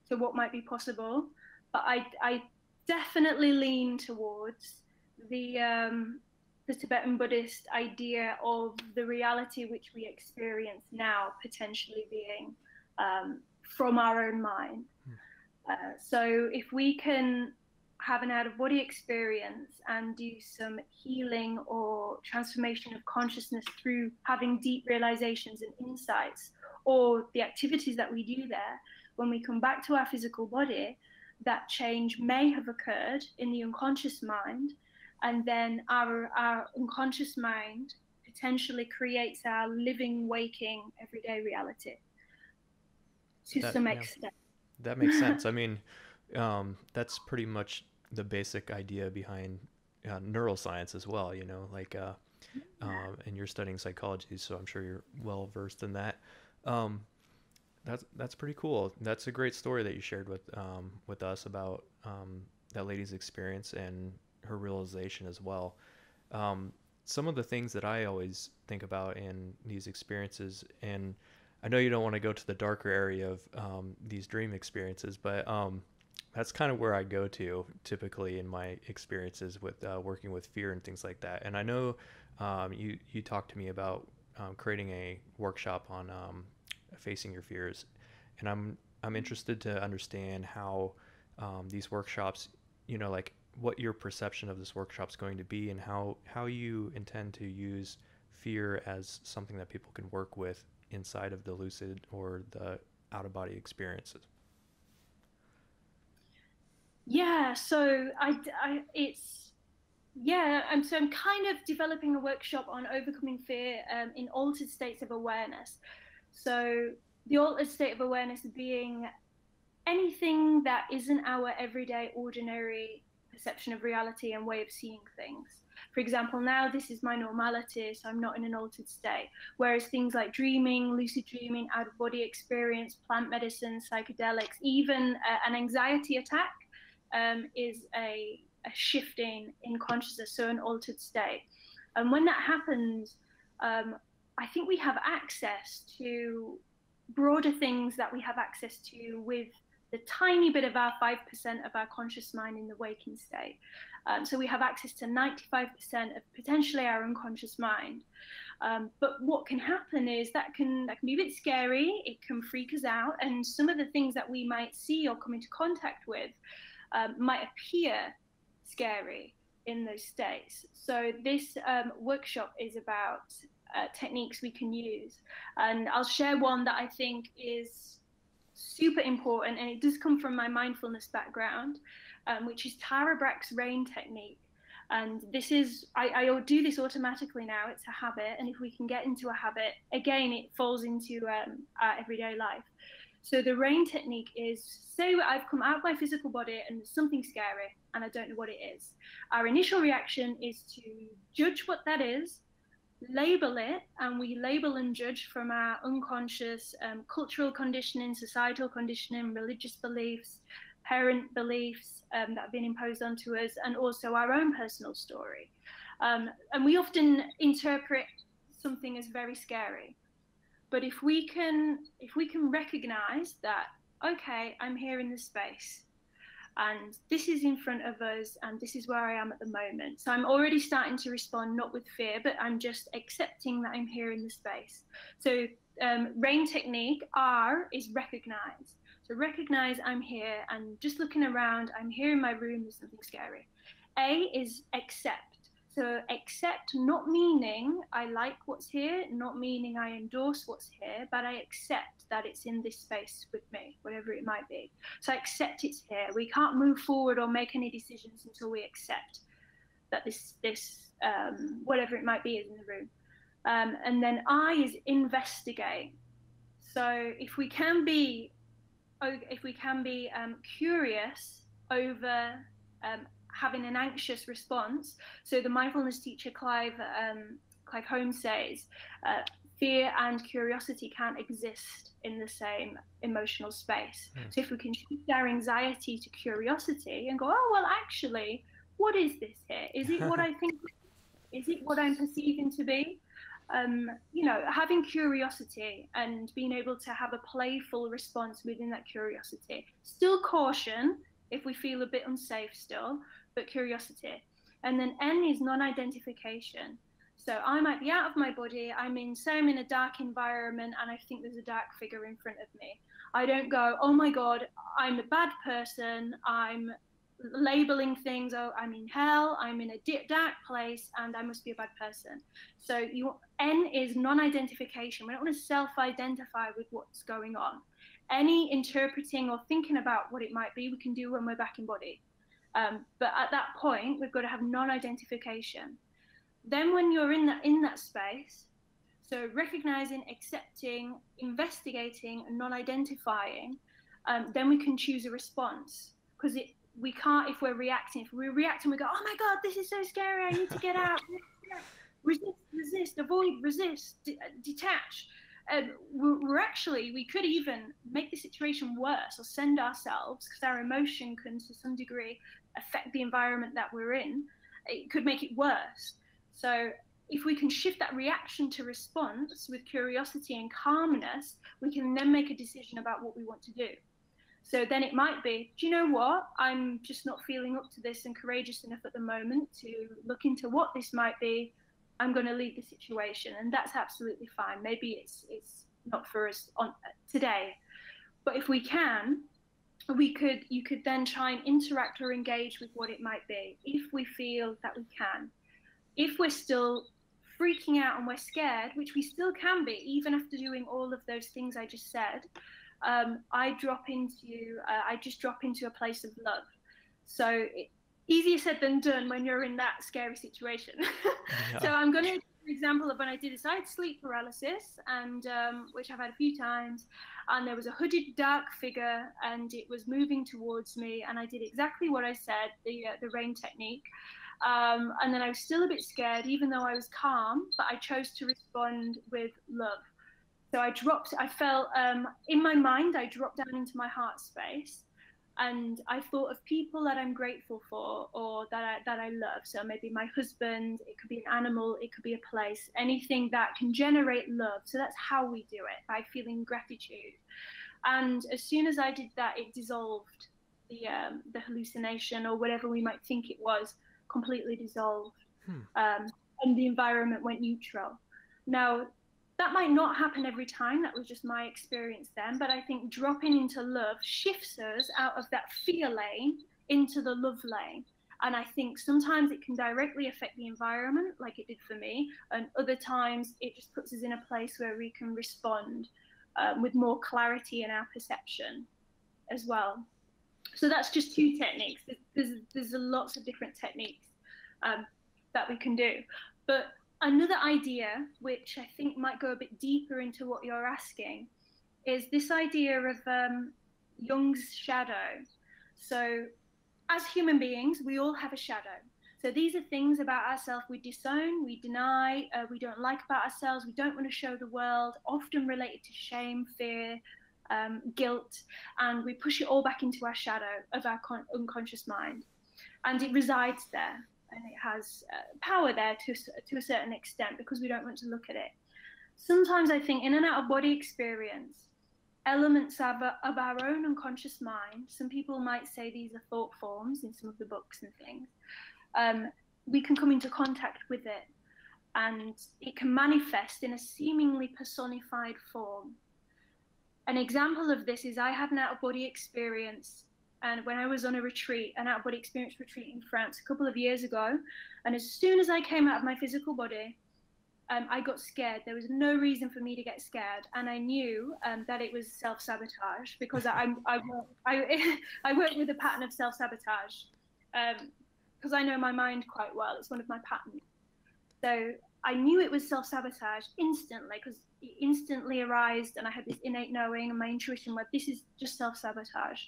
to what might be possible. But I, I definitely lean towards the... Um, the Tibetan Buddhist idea of the reality which we experience now potentially being um, from our own mind. Hmm. Uh, so if we can have an out-of-body experience and do some healing or transformation of consciousness through having deep realizations and insights, or the activities that we do there, when we come back to our physical body, that change may have occurred in the unconscious mind. And then our, our unconscious mind potentially creates our living, waking, everyday reality. to that, some extent. Yeah, that makes sense. I mean, um, that's pretty much the basic idea behind uh, neuroscience as well, you know, like, uh, um, and you're studying psychology, so I'm sure you're well versed in that. Um, that's, that's pretty cool. That's a great story that you shared with, um, with us about, um, that lady's experience and her realization as well. Um, some of the things that I always think about in these experiences, and I know you don't want to go to the darker area of um, these dream experiences, but um, that's kind of where I go to typically in my experiences with uh, working with fear and things like that. And I know um, you, you talked to me about um, creating a workshop on um, facing your fears. And I'm, I'm interested to understand how um, these workshops, you know, like what your perception of this workshop is going to be and how, how you intend to use fear as something that people can work with inside of the lucid or the out-of-body experiences. Yeah, so I, I, it's, yeah, and so I'm kind of developing a workshop on overcoming fear um, in altered states of awareness. So the altered state of awareness being anything that isn't our everyday, ordinary perception of reality and way of seeing things. For example, now this is my normality, so I'm not in an altered state. Whereas things like dreaming, lucid dreaming, out-of-body experience, plant medicine, psychedelics, even uh, an anxiety attack um, is a, a shifting in consciousness, so an altered state. And when that happens, um, I think we have access to broader things that we have access to with the tiny bit of our five percent of our conscious mind in the waking state. Um, so we have access to ninety-five percent of potentially our unconscious mind. Um, but what can happen is that can, that can be a bit scary, it can freak us out, and some of the things that we might see or come into contact with um, might appear scary in those states. So this um, workshop is about uh, techniques we can use. And I'll share one that I think is super important, and it does come from my mindfulness background, um, which is Tara Brach's RAIN technique. And this is, I, I do this automatically now, it's a habit, and if we can get into a habit, again, it falls into um, our everyday life. So the RAIN technique is, say I've come out of my physical body and there's something scary, and I don't know what it is. Our initial reaction is to judge what that is, label it, and we label and judge from our unconscious um, cultural conditioning, societal conditioning, religious beliefs, parent beliefs um, that have been imposed onto us, and also our own personal story. Um, and we often interpret something as very scary. But if we can, if we can recognize that, okay, I'm here in this space, and this is in front of us, and this is where I am at the moment. So I'm already starting to respond, not with fear, but I'm just accepting that I'm here in the space. So um, RAIN technique, R, is recognize. So recognize I'm here, and just looking around, I'm here in my room, there's something scary. A is accept. So accept, not meaning I like what's here, not meaning I endorse what's here, but I accept that it's in this space with me, whatever it might be. So I accept it's here. We can't move forward or make any decisions until we accept that this, this um, whatever it might be is in the room. Um, and then I is investigate. So if we can be, if we can be um, curious over um, having an anxious response. So the mindfulness teacher Clive, um, Clive Holmes says, uh, fear and curiosity can't exist in the same emotional space. Mm. So if we can shift our anxiety to curiosity and go, oh, well, actually, what is this here? Is it what I think? Is it what I'm perceiving to be? Um, you know, having curiosity and being able to have a playful response within that curiosity. Still caution if we feel a bit unsafe still, but curiosity. And then N is non-identification. So I might be out of my body, I'm in, say I'm in a dark environment and I think there's a dark figure in front of me. I don't go, oh my God, I'm a bad person, I'm labeling things, oh, I'm in hell, I'm in a dark place and I must be a bad person. So you, N is non-identification. We don't want to self-identify with what's going on. Any interpreting or thinking about what it might be, we can do when we're back in body. Um, but at that point, we've got to have non-identification. Then when you're in that, in that space, So recognizing, accepting, investigating, and non-identifying, um, then we can choose a response. Because it we can't, if we're reacting, if we react and we go, oh my God, this is so scary, I need to get out. Resist, resist, avoid, resist, de detach. Um, we're, we're actually, we could even make the situation worse or send ourselves, because our emotion can, to some degree, affect the environment that we're in. It could make it worse. So if we can shift that reaction to response with curiosity and calmness, we can then make a decision about what we want to do. So then it might be, do you know what? I'm just not feeling up to this and courageous enough at the moment to look into what this might be. I'm going to leave the situation, and that's absolutely fine. Maybe it's it's not for us on today, but if we can, we could you could then try and interact or engage with what it might be if we feel that we can. If we're still freaking out and we're scared, which we still can be even after doing all of those things I just said, um, I drop into uh, I just drop into a place of love. So. It, Easier said than done when you're in that scary situation. Yeah. So I'm going to give an example of when I did this. I had sleep paralysis, and um, which I've had a few times. And there was a hooded, dark figure, and it was moving towards me. And I did exactly what I said, the uh, the RAIN technique. Um, and then I was still a bit scared, even though I was calm. But I chose to respond with love. So I dropped. I fell um, in my mind. I dropped down into my heart space. And I thought of people that I'm grateful for or that I, that I love. So maybe my husband, it could be an animal, it could be a place, anything that can generate love. So that's how we do it, by feeling gratitude. And as soon as I did that, it dissolved. The, um, the hallucination or whatever we might think it was completely dissolved. Hmm. Um, and the environment went neutral. Now, that might not happen every time. That was just my experience then. But I think dropping into love shifts us out of that fear lane into the love lane. And I think sometimes it can directly affect the environment, like it did for me. And other times it just puts us in a place where we can respond um, with more clarity in our perception as well. So that's just two techniques. There's, there's lots of different techniques um, that we can do. But another idea, which I think might go a bit deeper into what you're asking, is this idea of um, Jung's shadow. So as human beings, we all have a shadow. So these are things about ourselves we disown, we deny, uh, we don't like about ourselves, we don't want to show the world, often related to shame, fear, um, guilt, and we push it all back into our shadow of our con unconscious mind. And it resides there. And it has uh, power there to, to a certain extent because we don't want to look at it. Sometimes I think in an out-of-body experience, elements of, of our own unconscious mind, some people might say these are thought forms in some of the books and things, um, we can come into contact with it and it can manifest in a seemingly personified form. An example of this is I had an out-of-body experience. And when I was on a retreat, an out-of-body experience retreat in France a couple of years ago, and as soon as I came out of my physical body, um, I got scared. There was no reason for me to get scared, and I knew um, that it was self-sabotage because I I, work, I, I work with a pattern of self-sabotage because um, I know my mind quite well. It's one of my patterns. So I knew it was self-sabotage instantly because it instantly arose, and I had this innate knowing and my intuition where this is just self-sabotage.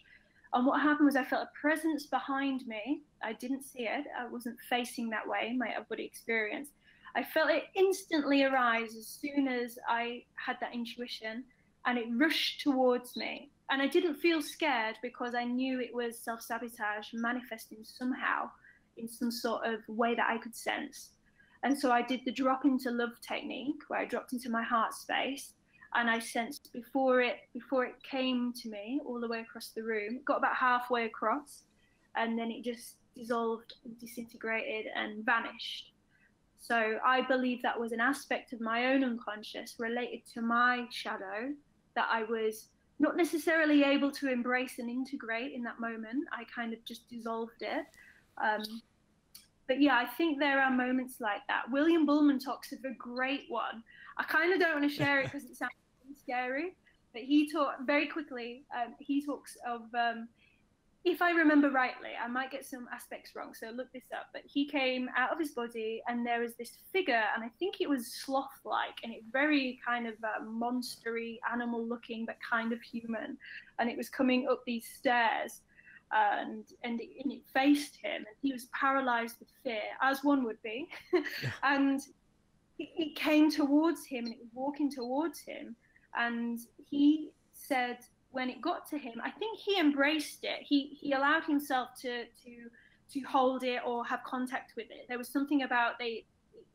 And what happened was I felt a presence behind me. I didn't see it. I wasn't facing that way in my out-of-body experience. I felt it instantly arise as soon as I had that intuition, and it rushed towards me. And I didn't feel scared because I knew it was self-sabotage manifesting somehow in some sort of way that I could sense. And so I did the drop into love technique where I dropped into my heart space. And I sensed before it before it came to me all the way across the room, got about halfway across, and then it just dissolved, disintegrated, and vanished. So I believe that was an aspect of my own unconscious related to my shadow that I was not necessarily able to embrace and integrate in that moment. I kind of just dissolved it. Um, But yeah, I think there are moments like that. William Bulman talks of a great one. I kind of don't want to share it because it sounds scary, but he taught very quickly. Um, he talks of um, if I remember rightly, I might get some aspects wrong, so look this up, but he came out of his body and there was this figure, and I think it was sloth-like, and it very kind of uh, monstery, animal-looking, but kind of human, and it was coming up these stairs, and and it, and it faced him, and he was paralyzed with fear, as one would be, and it, it came towards him, and it was walking towards him, and he said, when it got to him, I think he embraced it. He he allowed himself to to to hold it or have contact with it. There was something about they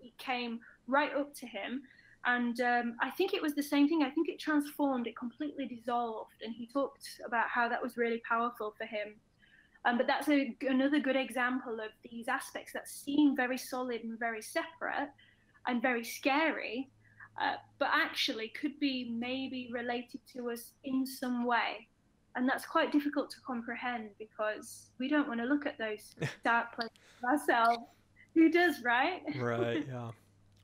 it came right up to him, and um, I think it was the same thing. I think it transformed, it completely dissolved, and he talked about how that was really powerful for him. Um, but that's a, another good example of these aspects that seem very solid and very separate and very scary. Uh, but actually could be maybe related to us in some way. And that's quite difficult to comprehend because we don't want to look at those dark places ourselves. Who does, right? Right, yeah.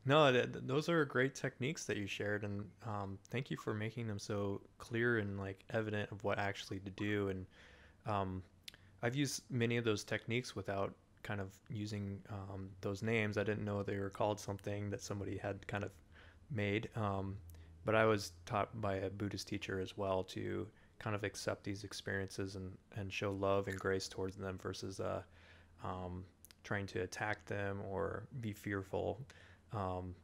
No, th- th- those are great techniques that you shared. And um, thank you for making them so clear and like evident of what actually to do. And um, I've used many of those techniques without kind of using um, those names. I didn't know they were called something that somebody had kind of made, um, but I was taught by a Buddhist teacher as well to kind of accept these experiences and, and show love and grace towards them versus uh, um, trying to attack them or be fearful. Um,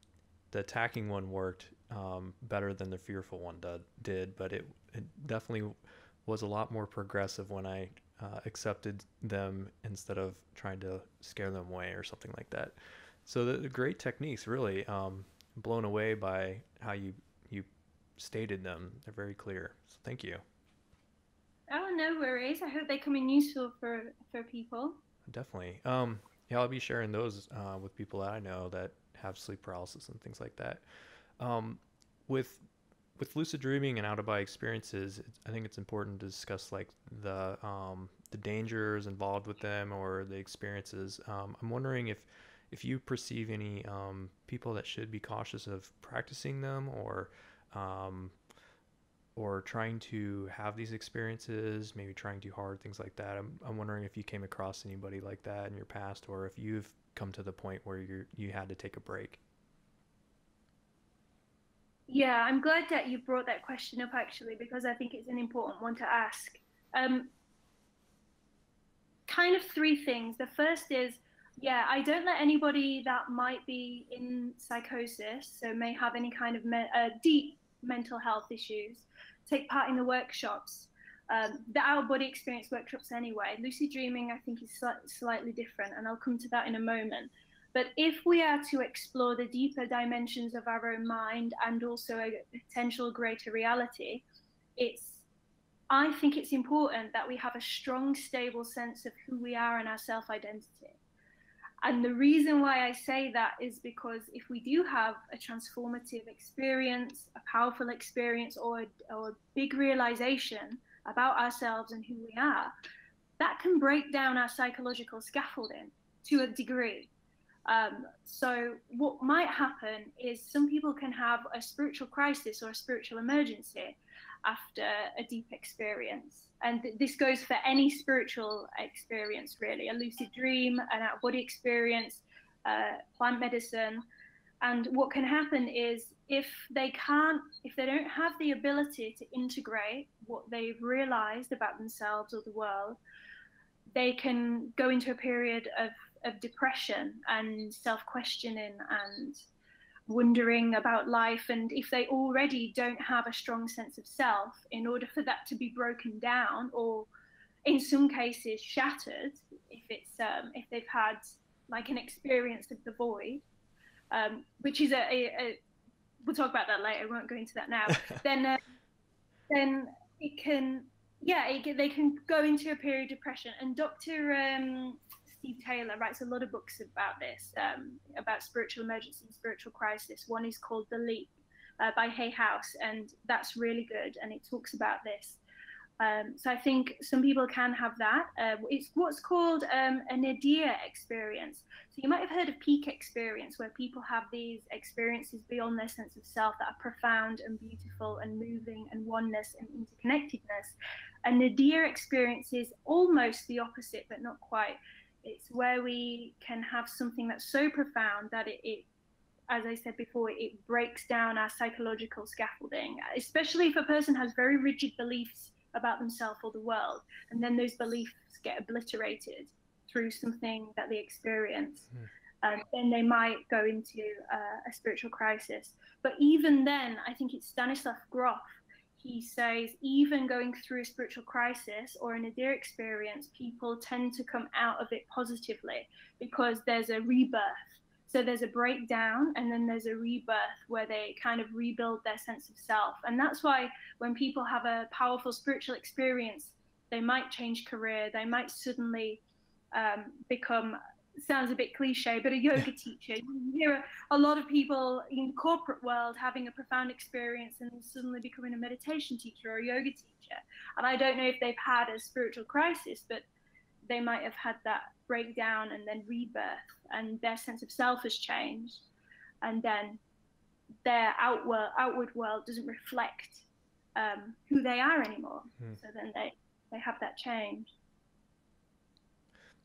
the attacking one worked um, better than the fearful one did, did but it, it definitely was a lot more progressive when I uh, accepted them instead of trying to scare them away or something like that. So the, the great techniques, really. Um, blown away by how you you stated them. They're very clear, so thank you. Oh, no worries. I hope they come in useful for for people. Definitely. Um yeah, I'll be sharing those uh with people that I know that have sleep paralysis and things like that. um with with lucid dreaming and out-of-body experiences, it's, I think it's important to discuss like the um the dangers involved with them or the experiences. um I'm wondering if If you perceive any um, people that should be cautious of practicing them or um, or trying to have these experiences, maybe trying too hard, things like that. I'm, I'm wondering if you came across anybody like that in your past or if you've come to the point where you you had to take a break. Yeah, I'm glad that you brought that question up, actually, because I think it's an important one to ask. Um, kind of three things. The first is, yeah, I don't let anybody that might be in psychosis, so may have any kind of me- uh, deep mental health issues, take part in the workshops, um, the out-of-body experience workshops anyway. Lucid dreaming, I think, is sl- slightly different, and I'll come to that in a moment. But if we are to explore the deeper dimensions of our own mind and also a potential greater reality, it's, I think it's important that we have a strong, stable sense of who we are and our self-identity. And the reason why I say that is because if we do have a transformative experience, a powerful experience, or, or a big realization about ourselves and who we are, that can break down our psychological scaffolding to a degree. Um, so what might happen is some people can have a spiritual crisis or a spiritual emergency after a deep experience. And th- this goes for any spiritual experience, really, a lucid dream, an out-of-body experience, uh, plant medicine. And what can happen is if they can't, if they don't have the ability to integrate what they've realized about themselves or the world, they can go into a period of, of depression and self-questioning and wondering about life. And if they already don't have a strong sense of self, in order for that to be broken down or in some cases shattered, if it's um if they've had like an experience of the void, um which is a, a, a we'll talk about that later, I won't go into that now, then uh, then it can yeah it, they can go into a period of depression. And Doctor um Steve Taylor writes a lot of books about this, um, about spiritual emergency and spiritual crisis. One is called The Leap uh, by Hay House, and that's really good, and it talks about this. Um, so I think some people can have that. Uh, it's what's called um, a nadir experience. So you might have heard of peak experience, where people have these experiences beyond their sense of self that are profound and beautiful and moving and oneness and interconnectedness. A nadir experience is almost the opposite, but not quite. It's where we can have something that's so profound that it, it as I said before, it breaks down our psychological scaffolding, especially if a person has very rigid beliefs about themselves or the world, and then those beliefs get obliterated through something that they experience. Mm. Um, then they might go into uh, a spiritual crisis. But even then, I think it's Stanislav Grof, he says, even going through a spiritual crisis or an nadir experience, people tend to come out of it positively, because there's a rebirth. So there's a breakdown and then there's a rebirth where they kind of rebuild their sense of self. And that's why when people have a powerful spiritual experience, they might change career, they might suddenly um, become, sounds a bit cliche, but a yoga teacher. You hear a lot of people in the corporate world having a profound experience and then suddenly becoming a meditation teacher or a yoga teacher. And I don't know if they've had a spiritual crisis, but they might have had that breakdown and then rebirth, and their sense of self has changed, and then their outward outward world doesn't reflect um, who they are anymore. Hmm. So then they they have that change.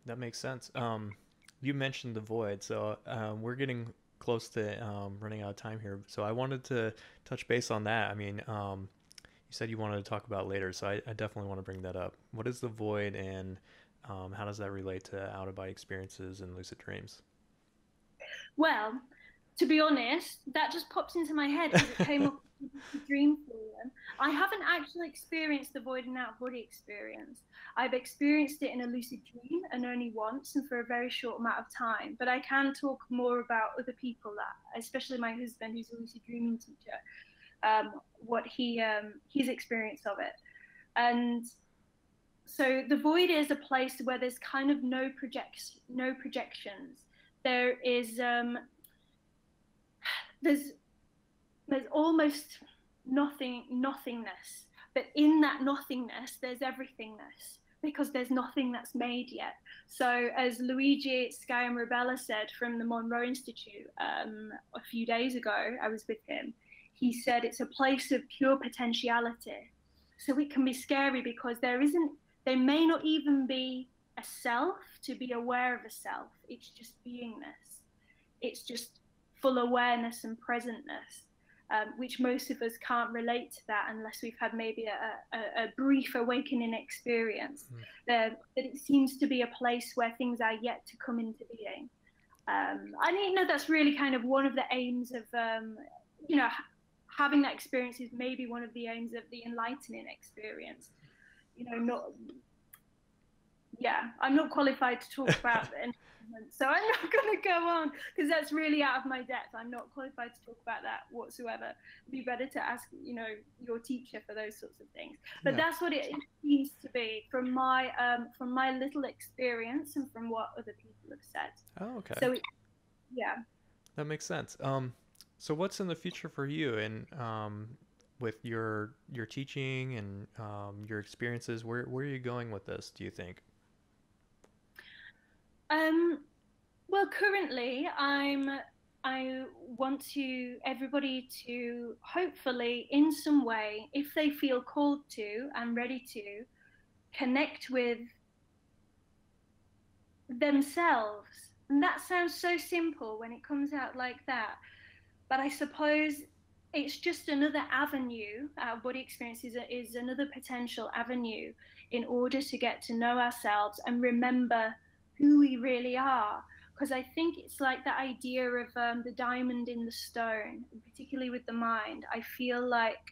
That makes sense. Um, you mentioned the void, so um, we're getting close to um, running out of time here. So I wanted to touch base on that. I mean, um, you said you wanted to talk about later, so I, I definitely want to bring that up. What is the void, and Um, how does that relate to out-of-body experiences and lucid dreams? Well, to be honest, that just popped into my head because it came up with a dream for them. I haven't actually experienced the void and out-of-body experience. I've experienced it in a lucid dream, and only once, and for a very short amount of time. But I can talk more about other people that, especially my husband, who's a lucid dreaming teacher, um, what he um, his experience of it. And so the void is a place where there's kind of no projects, no projections. There is, um, there's, there's almost nothing, nothingness. But in that nothingness, there's everythingness, because there's nothing that's made yet. So as Luigi Sciaky and Rubella said from the Monroe Institute um, a few days ago, I was with him. He said it's a place of pure potentiality. So it can be scary because there isn't. There may not even be a self to be aware of a self. It's just beingness. It's just full awareness and presentness, um, which most of us can't relate to that unless we've had maybe a, a, a brief awakening experience. Mm. Um, but it seems to be a place where things are yet to come into being. Um, I mean, you know, that's really kind of one of the aims of, um, you know, having that experience is maybe one of the aims of the enlightening experience. You know, not, yeah, I'm not qualified to talk about it, so I'm not going to go on because that's really out of my depth. I'm not qualified to talk about that whatsoever. It'd be better to ask, you know, your teacher for those sorts of things. But yeah, that's what it seems to be from my um, from my little experience and from what other people have said. Oh, okay. So, it, yeah, that makes sense. Um, so what's in the future for you? And um. with your your teaching and um, your experiences, where, where are you going with this, do you think? Um, well, currently I'm I want to everybody to hopefully in some way, if they feel called to and ready to, connect with themselves. And that sounds so simple when it comes out like that, but I suppose it's just another avenue. Our body experience is, is another potential avenue in order to get to know ourselves and remember who we really are. Because I think it's like the idea of um, the diamond in the stone, particularly with the mind. I feel like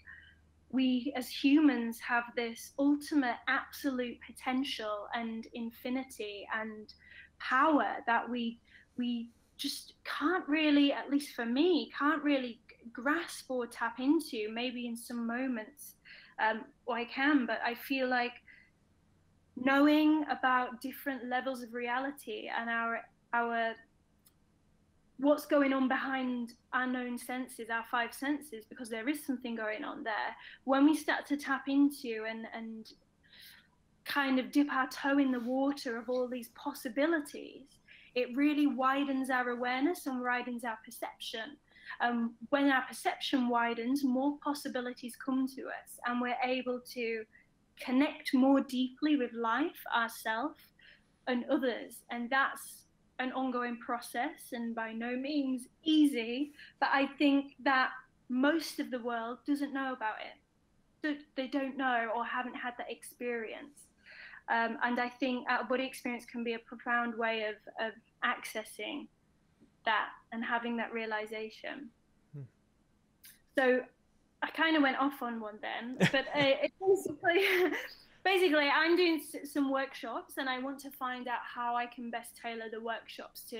we as humans have this ultimate absolute potential and infinity and power that we, we just can't really, at least for me, can't really grasp or tap into. Maybe in some moments um, I can, but I feel like knowing about different levels of reality and our our what's going on behind our known senses, our five senses, because there is something going on there. When we start to tap into and and kind of dip our toe in the water of all these possibilities, it really widens our awareness and widens our perception. Um, when our perception widens, more possibilities come to us, and we're able to connect more deeply with life, ourselves, and others. And that's an ongoing process, and by no means easy, but I think that most of the world doesn't know about it. They don't know or haven't had that experience. Um, and I think out-of-body experience can be a profound way of, of accessing that and having that realization. Hmm. So I kind of went off on one then, but uh, it basically, basically I'm doing some workshops, and I want to find out how I can best tailor the workshops to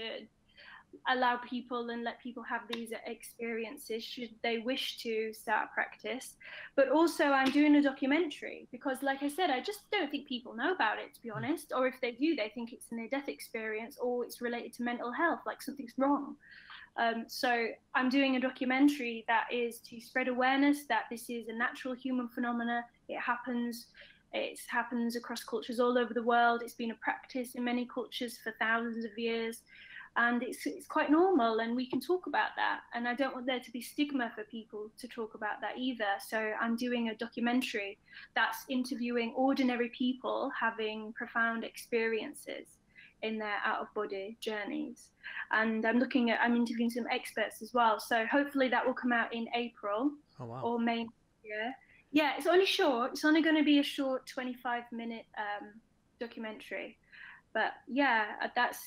allow people and let people have these experiences should they wish to start practice. But also I'm doing a documentary because, like I said, I just don't think people know about it, to be honest. Or if they do, they think it's a near-death experience or it's related to mental health, like something's wrong. Um, so I'm doing a documentary that is to spread awareness that this is a natural human phenomena. It happens. It happens across cultures all over the world. It's been a practice in many cultures for thousands of years. And it's, it's quite normal, and we can talk about that. And I don't want there to be stigma for people to talk about that either. So I'm doing a documentary that's interviewing ordinary people having profound experiences in their out-of-body journeys. And I'm looking at, I'm interviewing some experts as well. So hopefully that will come out in April oh, wow. or May next year. Yeah, it's only short. It's only going to be a short twenty-five minute um, documentary. But yeah, that's...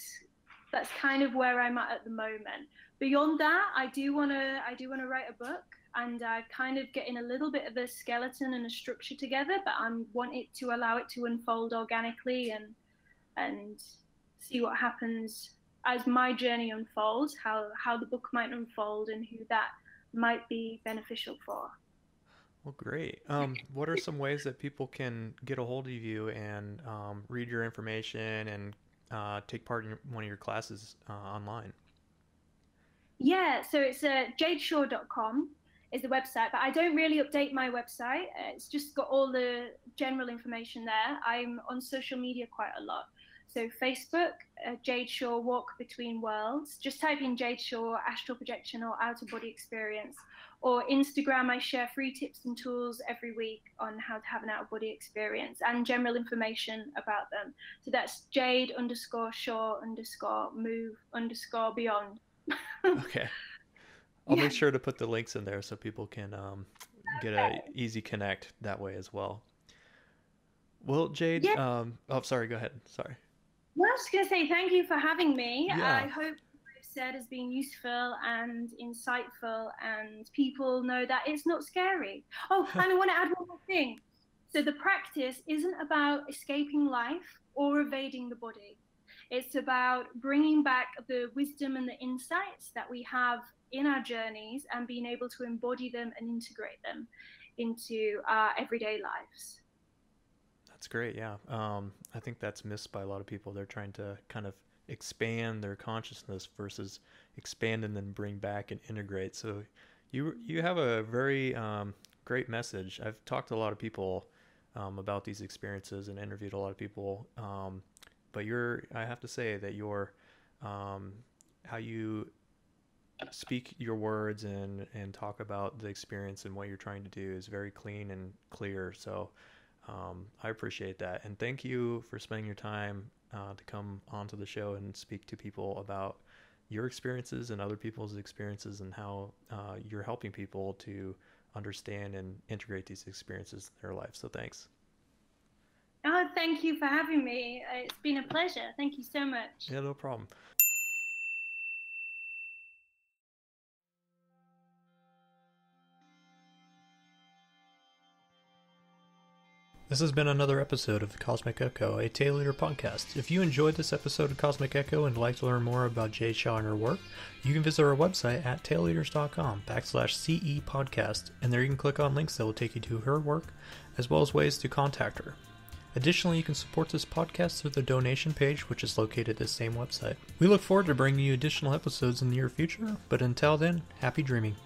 that's kind of where I'm at at the moment. Beyond that, I do want to I do want to write a book, and I've kind of getting a little bit of a skeleton and a structure together, but I want it to allow it to unfold organically and and see what happens as my journey unfolds, how how the book might unfold and who that might be beneficial for. Well, great. Um, what are some ways that people can get a hold of you and um, read your information and Uh, take part in your, one of your classes uh, online? Yeah, so it's uh, jade shaw dot com is the website, but I don't really update my website. It's just got all the general information there. I'm on social media quite a lot. So Facebook, uh, Jade Shaw Walk Between Worlds. Just type in Jade Shaw, astral projection, or out-of-body experience. Or Instagram, I share free tips and tools every week on how to have an out-of-body experience and general information about them. So that's Jade underscore Shaw underscore move underscore beyond. Okay. I'll yeah. make sure to put the links in there so people can um, get okay. a easy connect that way as well. Well, Jade, yeah. um, oh, sorry, go ahead. Sorry. Well, I was just going to say thank you for having me. Yeah. I hope what I've said has been useful and insightful, and people know that it's not scary. Oh, and I want to add one more thing. So the practice isn't about escaping life or evading the body. It's about bringing back the wisdom and the insights that we have in our journeys and being able to embody them and integrate them into our everyday lives. That's great. Yeah. Um, I think that's missed by a lot of people. They're trying to kind of expand their consciousness versus expand and then bring back and integrate. So you, you have a very, um, great message. I've talked to a lot of people, um, about these experiences and interviewed a lot of people. Um, but you're, I have to say that your, um, how you speak your words and, and talk about the experience and what you're trying to do is very clean and clear. So, Um, I appreciate that. And thank you for spending your time uh, to come onto the show and speak to people about your experiences and other people's experiences and how uh, you're helping people to understand and integrate these experiences in their life. So thanks. Oh, thank you for having me. It's been a pleasure. Thank you so much. Yeah, no problem. This has been another episode of The Cosmic Echo, a Tay Leader podcast. If you enjoyed this episode of Cosmic Echo and would like to learn more about Jade Shaw and her work, you can visit our website at tailleaders.com backslash CE podcast, and there you can click on links that will take you to her work, as well as ways to contact her. Additionally, you can support this podcast through the donation page, which is located at the same website. We look forward to bringing you additional episodes in the near future, but until then, happy dreaming.